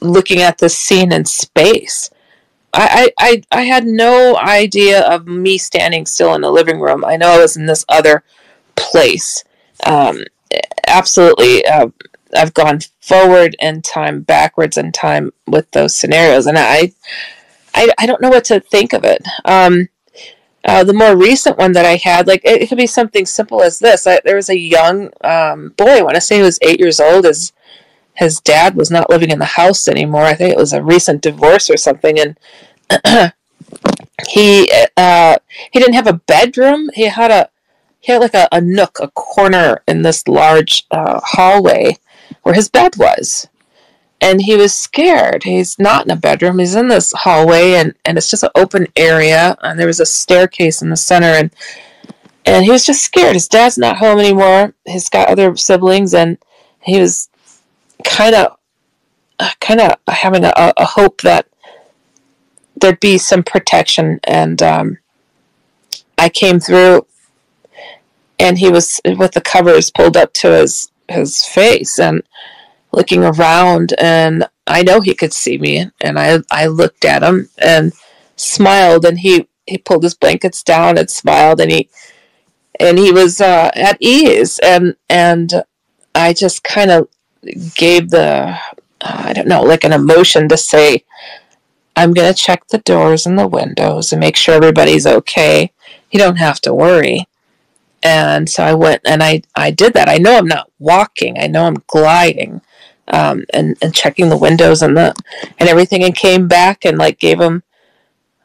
looking at this scene in space. I had no idea of me standing still in the living room. I know I was in this other place. Absolutely, I've gone forward in time, backwards in time with those scenarios, and I don't know what to think of it. The more recent one that I had, like, it could be something simple as this. There was a young boy, I want to say he was 8 years old. His dad was not living in the house anymore. I think it was a recent divorce or something, and he didn't have a bedroom. He had like a nook, a corner in this large hallway where his bed was. And he was scared. He's not in a bedroom. He's in this hallway, and it's just an open area. And there was a staircase in the center, and he was just scared. His dad's not home anymore. He's got other siblings, and he was kind of having a hope that there'd be some protection. And I came through, and he was with the covers pulled up to his face, and looking around, and I know he could see me, and I looked at him and smiled, and he pulled his blankets down and smiled, and he was at ease, and I just kind of gave the I don't know, like an emotion to say, I'm going to check the doors and the windows and make sure everybody's okay. You don't have to worry. And so I went and I did that. I know I'm not walking. I know I'm gliding, and checking the windows and everything, and came back and like gave him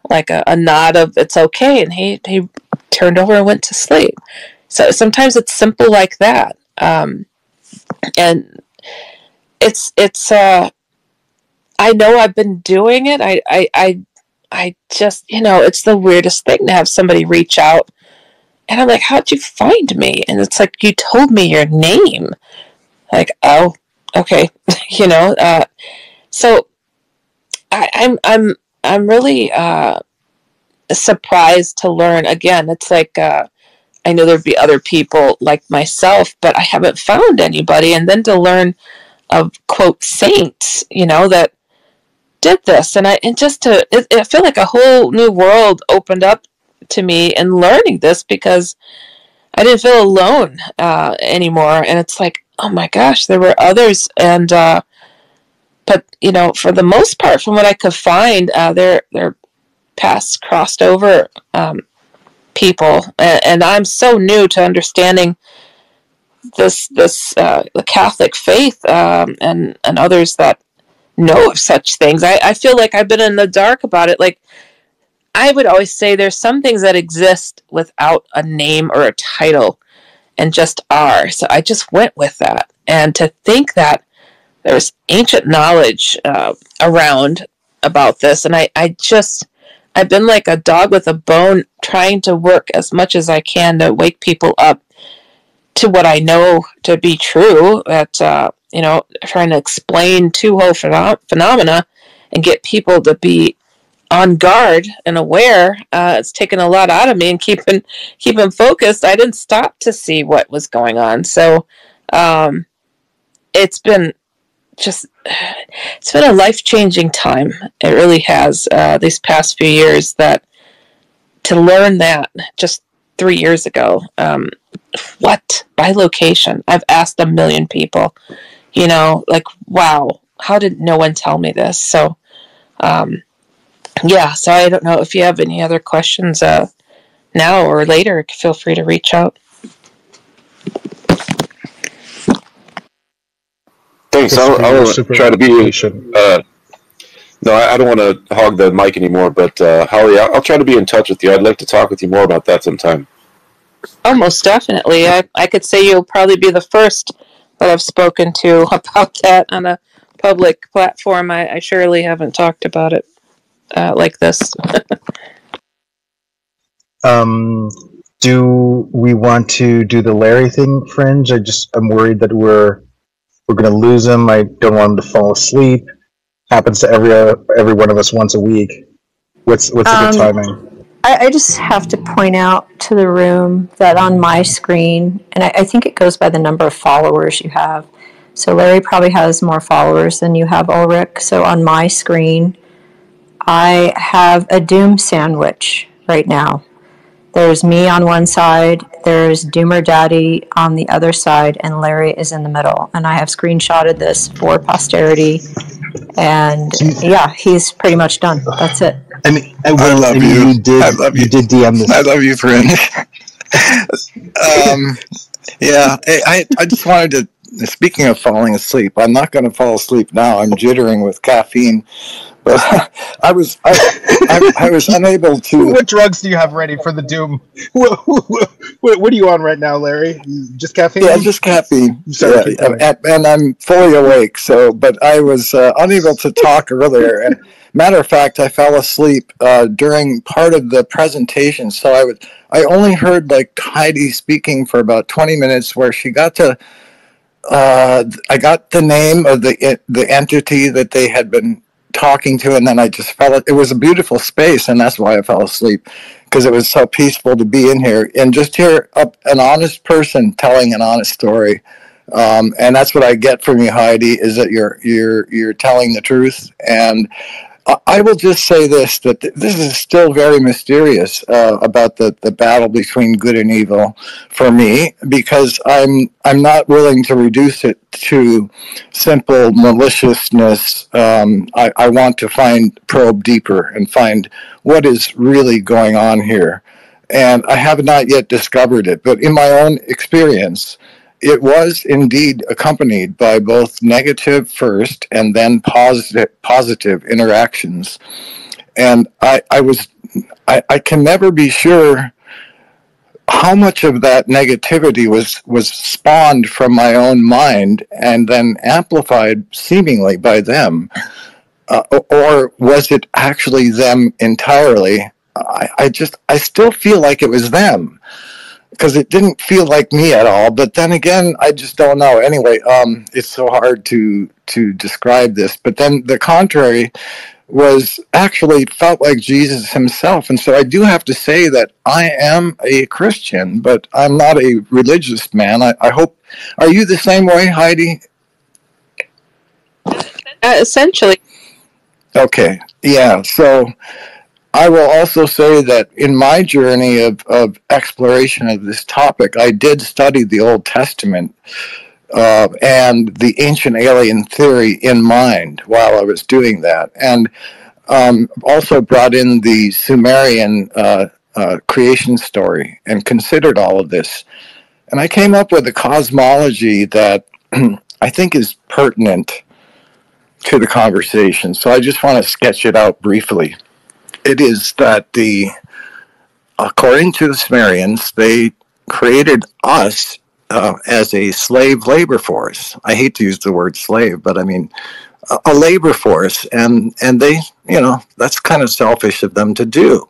like a nod of it's okay. And he turned over and went to sleep. So sometimes it's simple like that. And it's, I know I've been doing it. I just, you know, it's the weirdest thing to have somebody reach out. And I'm like, how'd you find me? And it's like, you told me your name. Like, oh, okay. You know, so I'm really, surprised to learn again. It's like, I know there'd be other people like myself, but I haven't found anybody. And then to learn of quote saints, you know, that did this, and I feel like a whole new world opened up to me in learning this, because I didn't feel alone anymore. And it's like, oh my gosh, there were others, and but you know, for the most part, from what I could find, their paths crossed over people, and I'm so new to understanding the Catholic faith, and others that know of such things. I feel like I've been in the dark about it. Like, I would always say there's some things that exist without a name or a title and just are. So I just went with that. And to think that there was ancient knowledge around about this. And I've been like a dog with a bone, trying to work as much as I can to wake people up to what I know to be true, that, you know, trying to explain two whole phenomena and get people to be on guard and aware. It's taken a lot out of me, and keeping focused. I didn't stop to see what was going on. So, it's been a life-changing time. It really has, these past few years, that to learn that just 3 years ago, what by location, I've asked 1 million people, you know, like, wow, how did no one tell me this? So yeah, so I don't know if you have any other questions now or later. Feel free to reach out. Thanks. I'll try to be no, I don't want to hog the mic anymore, but Holly, I'll try to be in touch with you. I'd like to talk with you more about that sometime. Oh, most definitely. I could say you'll probably be the first that I've spoken to about that on a public platform. I surely haven't talked about it like this. Do we want to do the Larry thing, Fringe? I'm worried that we're going to lose him. I don't want him to fall asleep. Happens to every one of us once a week. What's a good timing? I just have to point out to the room that on my screen, and I think it goes by the number of followers you have. So Larry probably has more followers than you have, Ulrich. So on my screen, I have a doom sandwich right now. There's me on one side, there's Doomer Daddy on the other side, and Larry is in the middle. And I have screenshotted this for posterity. And yeah, he's pretty much done. That's it. I love you. You did DM this. I love you, friend. Yeah, I just wanted to, speaking of falling asleep, I'm not going to fall asleep now. I'm jittering with caffeine. But I was unable to. What drugs do you have ready for the doom? What are you on right now, Larry? Just caffeine? Yeah, just caffeine. Sorry, yeah, and I'm fully awake. So, but I was unable to talk earlier. And matter of fact, I fell asleep during part of the presentation. So I only heard like Heidi speaking for about 20 minutes, where she got to. I got the name of the entity that they had been talking to, and then I just fell. It was a beautiful space, and that's why I fell asleep, because it was so peaceful to be in here and just hear an honest person telling an honest story. And that's what I get from you, Heidi, is that you're telling the truth. And I will just say this, that this is still very mysterious about the battle between good and evil for me, because I'm not willing to reduce it to simple maliciousness. I want to probe deeper and find what is really going on here. And I have not yet discovered it, but in my own experience, it was indeed accompanied by both negative first and then positive interactions. And I can never be sure how much of that negativity was spawned from my own mind and then amplified seemingly by them, or was it actually them entirely? I still feel like it was them, because it didn't feel like me at all. But then again, I just don't know. Anyway, it's so hard to describe this. But then the contrary was actually felt like Jesus himself. And so I do have to say that I am a Christian, but I'm not a religious man. I hope. Are you the same way, Heidi? Essentially. Okay. Yeah. So I will also say that in my journey of exploration of this topic, I did study the Old Testament and the ancient alien theory in mind while I was doing that, and also brought in the Sumerian creation story and considered all of this. And I came up with a cosmology that I think is pertinent to the conversation. So I just want to sketch it out briefly. It is that according to the Sumerians, they created us as a slave labor force. I hate to use the word slave, but I mean a labor force, and they, you know, that's kind of selfish of them to do.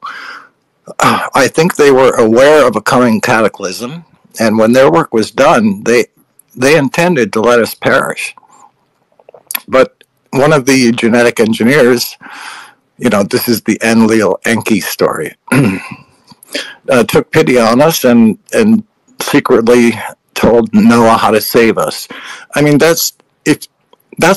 I think they were aware of a coming cataclysm, and when their work was done, they intended to let us perish. But one of the genetic engineers, you know, this is the Enlil Enki story, took pity on us and secretly told Noah how to save us. I mean, that's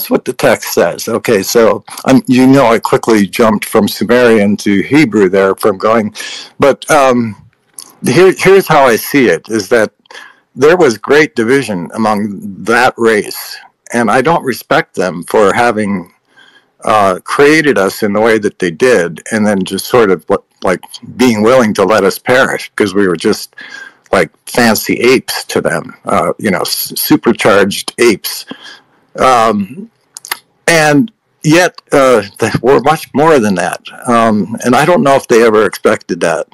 what the text says. Okay, so you know, I quickly jumped from Sumerian to Hebrew there from going, but here's how I see it, is that there was great division among that race, and I don't respect them for having created us in the way that they did, and then just sort of like being willing to let us perish because we were just like fancy apes to them, you know, supercharged apes. And yet we're much more than that. And I don't know if they ever expected that.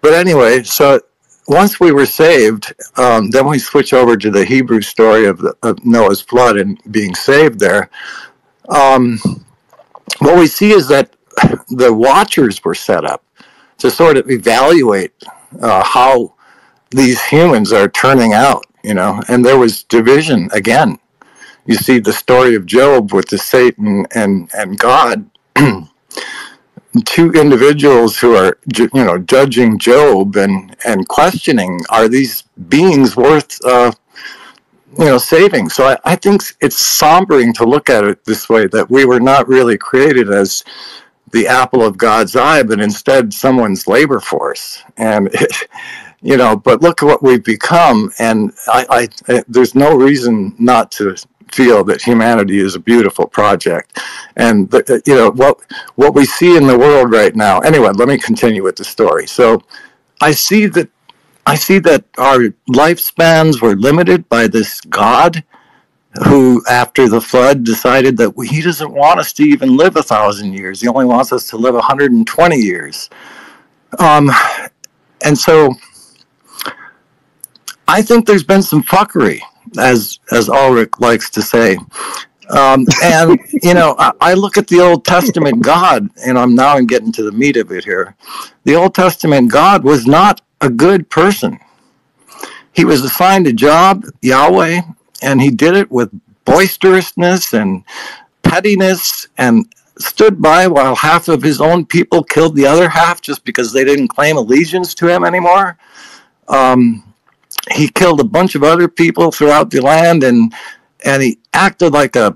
But anyway, so once we were saved, then we switch over to the Hebrew story of Noah's flood and being saved there. What we see is that the watchers were set up to sort of evaluate how these humans are turning out, you know, and there was division again. You see the story of Job with the Satan and God, two individuals who are, you know, judging Job and questioning, are these beings worth you know, saving? So I think it's sombering to look at it this way, that we were not really created as the apple of God's eye, but instead someone's labor force. And, you know, but look at what we've become. And there's no reason not to feel that humanity is a beautiful project. And, you know, what we see in the world right now. Anyway, let me continue with the story. So I see that our lifespans were limited by this God who, after the flood, decided that he doesn't want us to even live 1,000 years. He only wants us to live 120 years. And so I think there's been some fuckery, as Ulrich likes to say. And, you know, I look at the Old Testament God, and now I'm getting to the meat of it here. The Old Testament God was not a good person. He was assigned a job, Yahweh, and he did it with boisterousness and pettiness, and stood by while half of his own people killed the other half just because they didn't claim allegiance to him anymore. he killed a bunch of other people throughout the land, and he acted like a,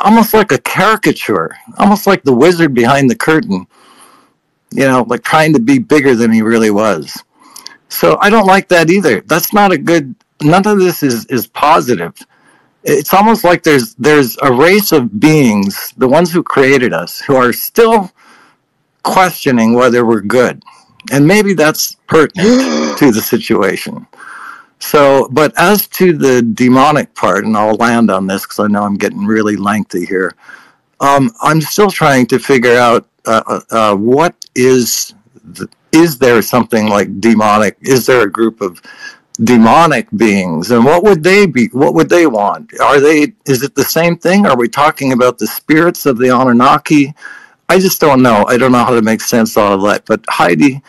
almost like a caricature, almost like the wizard behind the curtain, you know, like trying to be bigger than he really was. So I don't like that either. That's not a good, none of this is positive. It's almost like there's a race of beings, the ones who created us, who are still questioning whether we're good. And maybe that's pertinent to the situation. So, but as to the demonic part, and I'll land on this because I know I'm getting really lengthy here, I'm still trying to figure out what is there something like demonic? Is there a group of demonic beings, and what would they be? What would they want? Are they? Is it the same thing? Are we talking about the spirits of the Anunnaki? I just don't know. I don't know how to make sense out of that. But Heidi,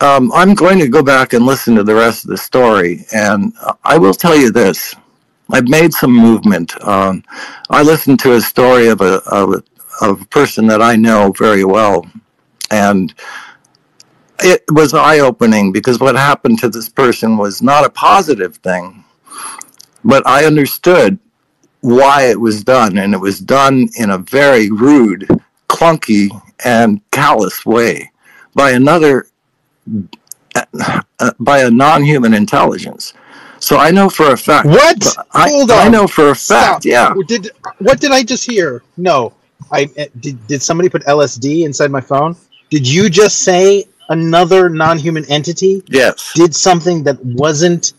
I'm going to go back and listen to the rest of the story, and I will tell you this: I've made some movement. I listened to a story of a person that I know very well, and it was eye-opening, because what happened to this person was not a positive thing, but I understood why it was done, and it was done in a very rude, clunky, and callous way by a non-human intelligence. So I know for a fact. What? Hold on. I know for a fact. Stop. Yeah. What did I just hear? No. Did somebody put LSD inside my phone? Did you just say another non-human entity, yes, did something that wasn't?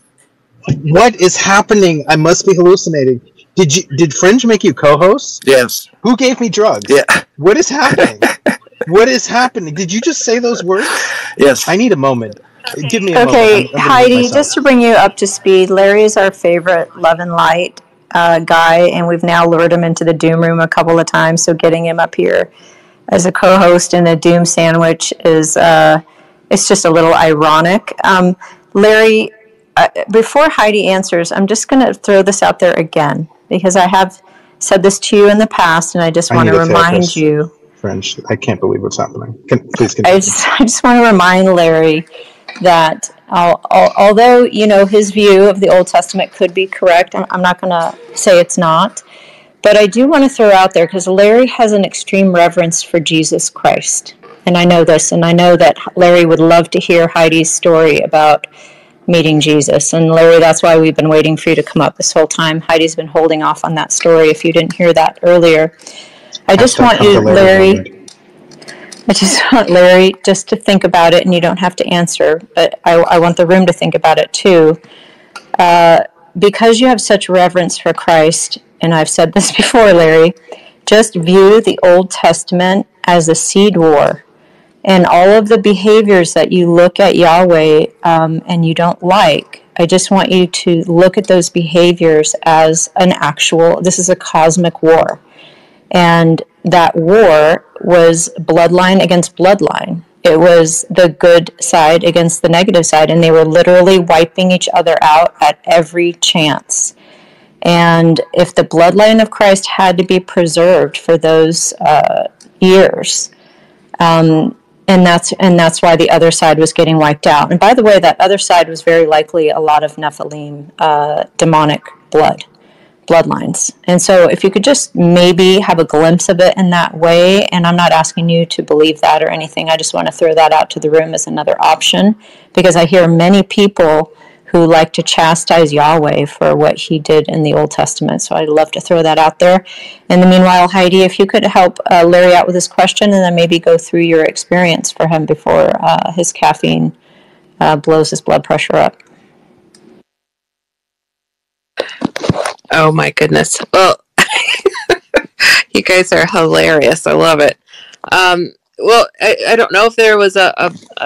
What is happening? I must be hallucinating. Did Fringe make you co-host? Yes. Who gave me drugs? Yeah. What is happening? What is happening? Did you just say those words? Yes. I need a moment. Give me a moment. Okay, Heidi, just to bring you up to speed, Larry is our favorite love and light guy, and we've now lured him into the Doom Room a couple of times, so getting him up here as a co-host in a Doom sandwich is, it's just a little ironic. Larry, before Heidi answers, I'm just going to throw this out there again, because I have said this to you in the past, and I just want to remind you. French, I can't believe what's happening. Please continue. I just want to remind Larry that although, you know, his view of the Old Testament could be correct, I'm not going to say it's not, but I do want to throw out there, because Larry has an extreme reverence for Jesus Christ. And I know this, and I know that Larry would love to hear Heidi's story about meeting Jesus. And Larry, that's why we've been waiting for you to come up this whole time. Heidi's been holding off on that story, if you didn't hear that earlier. I just want you, Larry, I just want Larry just to think about it, and you don't have to answer, but I want the room to think about it too. Because you have such reverence for Christ, and I've said this before, Larry, just view the Old Testament as a seed war. And all of the behaviors that you look at Yahweh and you don't like, I just want you to look at those behaviors as an actual, this is a cosmic war. And that war was bloodline against bloodline. It was the good side against the negative side, and they were literally wiping each other out at every chance. And if the bloodline of Christ had to be preserved for those years, and that's why the other side was getting wiped out. And by the way, that other side was very likely a lot of Nephilim, demonic bloodlines. And so if you could just maybe have a glimpse of it in that way, and I'm not asking you to believe that or anything, I just want to throw that out to the room as another option, because I hear many people who like to chastise Yahweh for what he did in the Old Testament. So I'd love to throw that out there. In the meanwhile, Heidi, if you could help Larry out with his question, and then maybe go through your experience for him before his caffeine blows his blood pressure up. Oh my goodness. Well, you guys are hilarious. I love it. Well, I don't know if there was a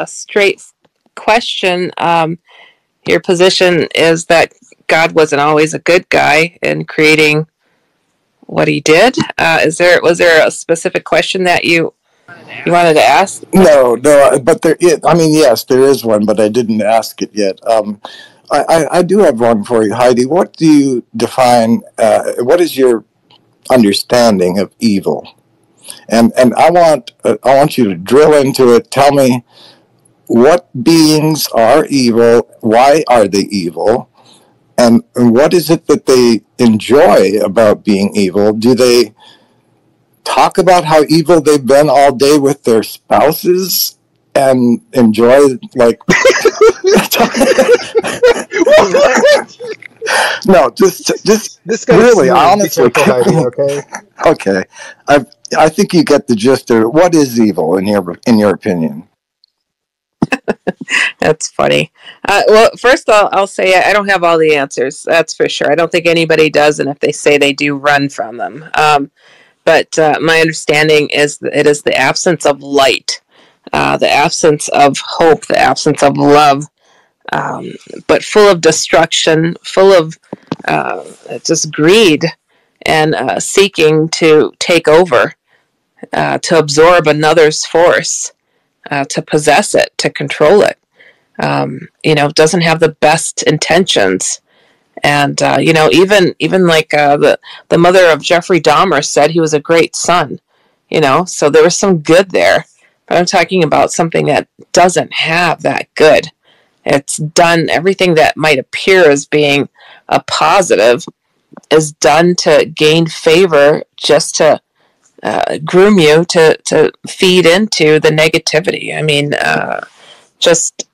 straight question. Your position is that God wasn't always a good guy in creating what he did. Was there a specific question that you wanted to ask? No, but there is, I mean, yes, there is one, but I didn't ask it yet. I do have one for you, Heidi. What do you define, what is your understanding of evil? And I want you to drill into it. Tell me what beings are evil, why are they evil, and what is it that they enjoy about being evil? Do they talk about how evil they've been all day with their spouses and enjoy, like... No, just really, honestly. Okay. Okay. I think you get the gist of it. What is evil in your opinion? That's funny. Well, first I'll say I don't have all the answers. That's for sure. I don't think anybody does, and if they say they do, run from them. But my understanding is that it is the absence of light, the absence of hope, the absence of love. But full of destruction, full of just greed and seeking to take over, to absorb another's force, to possess it, to control it. You know, doesn't have the best intentions. And, you know, even like the mother of Jeffrey Dahmer said he was a great son, you know, so there was some good there. But I'm talking about something that doesn't have that good. It's done, everything that might appear as being a positive is done to gain favor, just to groom you to feed into the negativity. I mean, just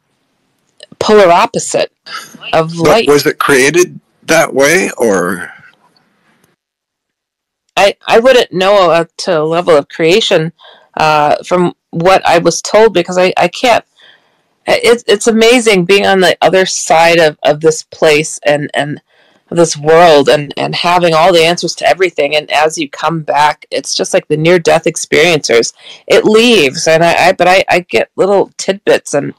polar opposite of light. But was it created that way, or? I wouldn't know up to a level of creation from what I was told, because I can't. It's amazing being on the other side of this place and this world and having all the answers to everything. And as you come back, it's just like the near-death experiencers. It leaves, and but I get little tidbits and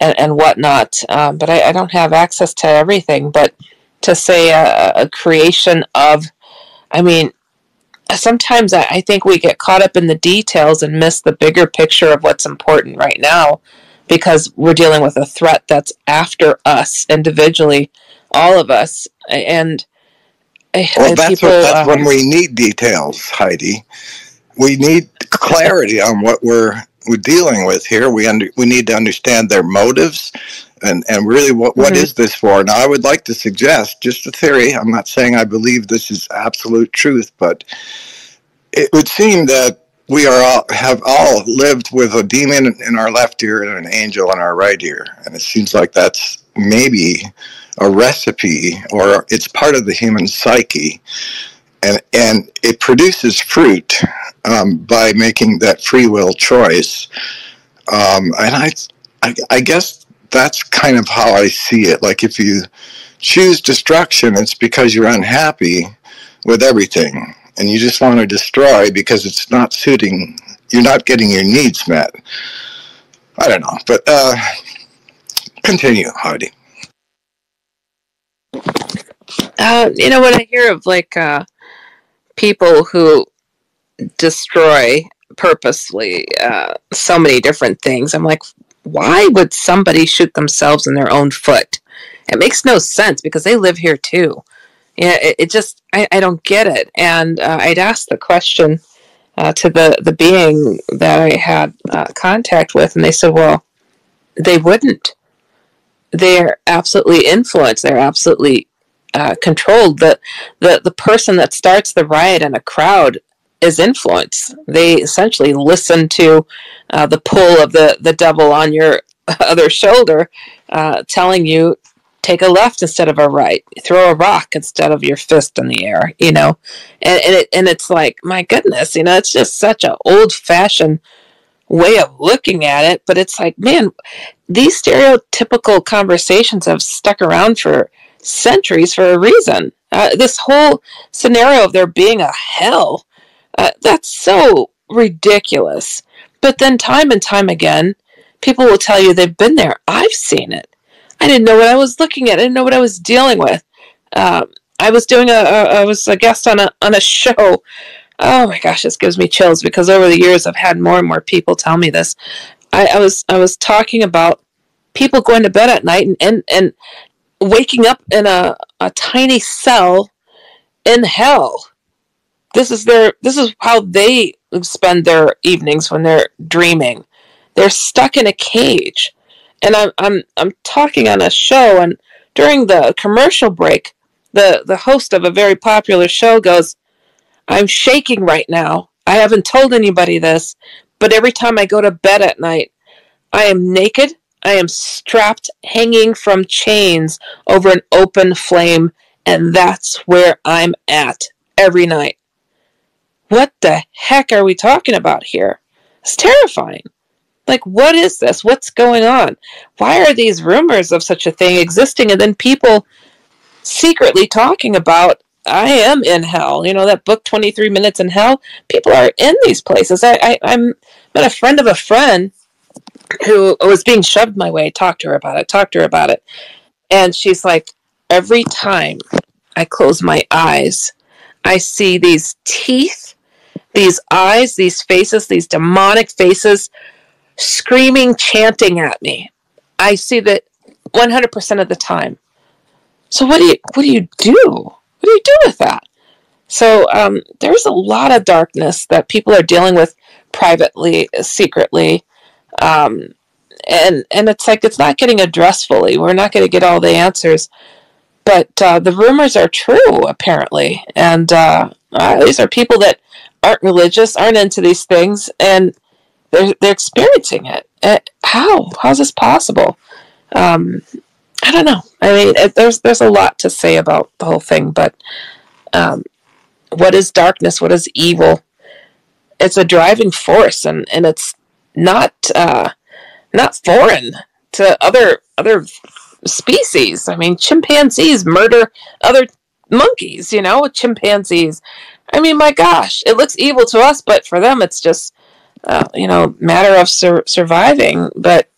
whatnot. But I don't have access to everything. But to say a creation of, I mean, sometimes I think we get caught up in the details and miss the bigger picture of what's important right now, because we're dealing with a threat that's after us individually, all of us. And well, that's, people, that's when we need details, Heidi. We need clarity on what we're dealing with here. We need to understand their motives and really what is this for. Now, I would like to suggest, just a theory, I'm not saying I believe this is absolute truth, but it would seem that we are have all lived with a demon in our left ear and an angel in our right ear. And it seems like that's maybe a recipe, or it's part of the human psyche. And it produces fruit by making that free will choice. And I guess that's kind of how I see it. Like, if you choose destruction, it's because you're unhappy with everything, and you just want to destroy because it's not suiting, you're not getting your needs met. I don't know, but continue, Heidi. You know, when I hear of, like, people who destroy purposely so many different things, I'm like, why would somebody shoot themselves in their own foot? It makes no sense, because they live here too. Yeah, it just, I don't get it. And I'd asked the question to the being that I had contact with, and they said, well, they wouldn't. They're absolutely influenced. They're absolutely controlled. The person that starts the riot in a crowd is influence. They essentially listen to the pull of the devil on your other shoulder telling you, take a left instead of a right, throw a rock instead of your fist in the air, you know, and it's like, my goodness, you know, it's just such an old fashioned way of looking at it. But it's like, man, these stereotypical conversations have stuck around for centuries for a reason. This whole scenario of there being a hell, that's so ridiculous. But then time and time again, people will tell you they've been there. I've seen it. I didn't know what I was looking at. I didn't know what I was dealing with. I was a guest on a show. Oh my gosh, this gives me chills, because over the years I've had more and more people tell me this. I was talking about people going to bed at night and waking up in a tiny cell in hell. This is how they spend their evenings when they're dreaming. They're stuck in a cage. and I'm talking on a show, and during the commercial break, the host of a very popular show goes, "I'm shaking right now. I haven't told anybody this, but every time I go to bed at night, I am naked. I am strapped, hanging from chains over an open flame, and that's where I'm at every night." What the heck are we talking about here? It's terrifying. Like, what is this? What's going on? Why are these rumors of such a thing existing, and then people secretly talking about, I am in hell? You know, that book, 23 Minutes in Hell? People are in these places. I'm met a friend of a friend who was being shoved my way. Talked to her about it. And she's like, every time I close my eyes, I see these teeth, these eyes, these faces, these demonic faces screaming, chanting at me. I see that 100% of the time. So what do you do with that? So there's a lot of darkness that people are dealing with privately, secretly, and it's like it's not getting addressed fully. We're not going to get all the answers, but the rumors are true apparently, and these are people that aren't religious, aren't into these things, and they're experiencing it. How is this possible? I don't know. I mean, there's a lot to say about the whole thing, but what is darkness? What is evil? It's a driving force, and it's not foreign to other species. I mean, chimpanzees murder other monkeys. You know, chimpanzees. I mean, my gosh, it looks evil to us, but for them, it's just matter of surviving. But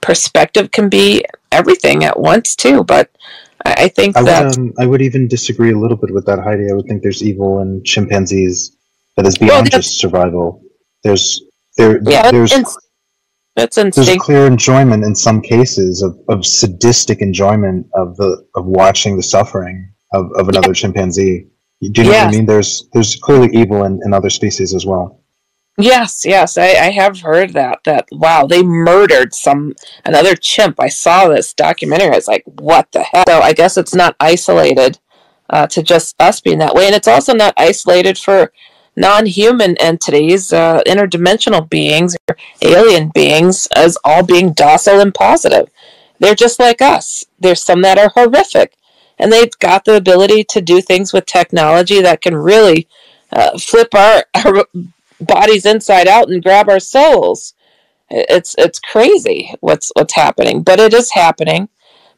perspective can be everything at once too, but I think I would even disagree a little bit with that, Heidi. I would think there's evil in chimpanzees that is beyond just survival. There's clear enjoyment in some cases of sadistic enjoyment of watching the suffering of another chimpanzee. Do you know what I mean? There's clearly evil in other species as well. Yes, I have heard that wow, they murdered another chimp. I saw this documentary. I was like, what the heck? So I guess it's not isolated to just us being that way, and it's also not isolated for non-human entities, interdimensional beings, or alien beings, as all being docile and positive. They're just like us. There's some that are horrific, and they've got the ability to do things with technology that can really flip our bodies inside out and grab our souls. It's crazy what's happening, but it is happening.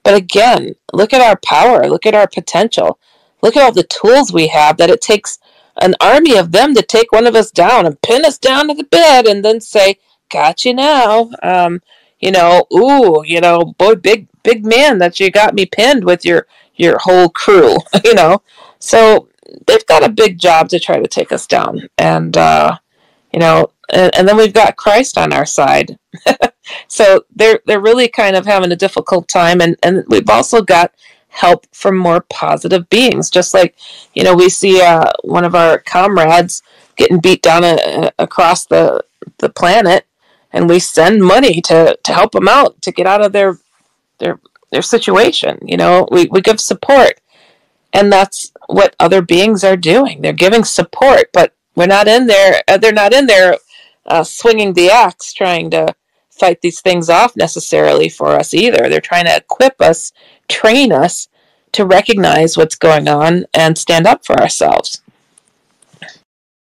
But again, look at our power, look at our potential, look at all the tools we have, that it takes an army of them to take one of us down and pin us down to the bed and then say, got you now. Boy, big man, that you got me pinned with your whole crew. So they've got a big job to try to take us down, and and then we've got Christ on our side. So they're really kind of having a difficult time, and we've also got help from more positive beings. Just like, we see one of our comrades getting beat down across the planet, and we send money to help them out, to get out of their situation. We give support, and that's what other beings are doing. They're giving support, but we're not in there. They're not in there swinging the axe, trying to fight these things off necessarily for us either. They're trying to equip us, train us to recognize what's going on and stand up for ourselves.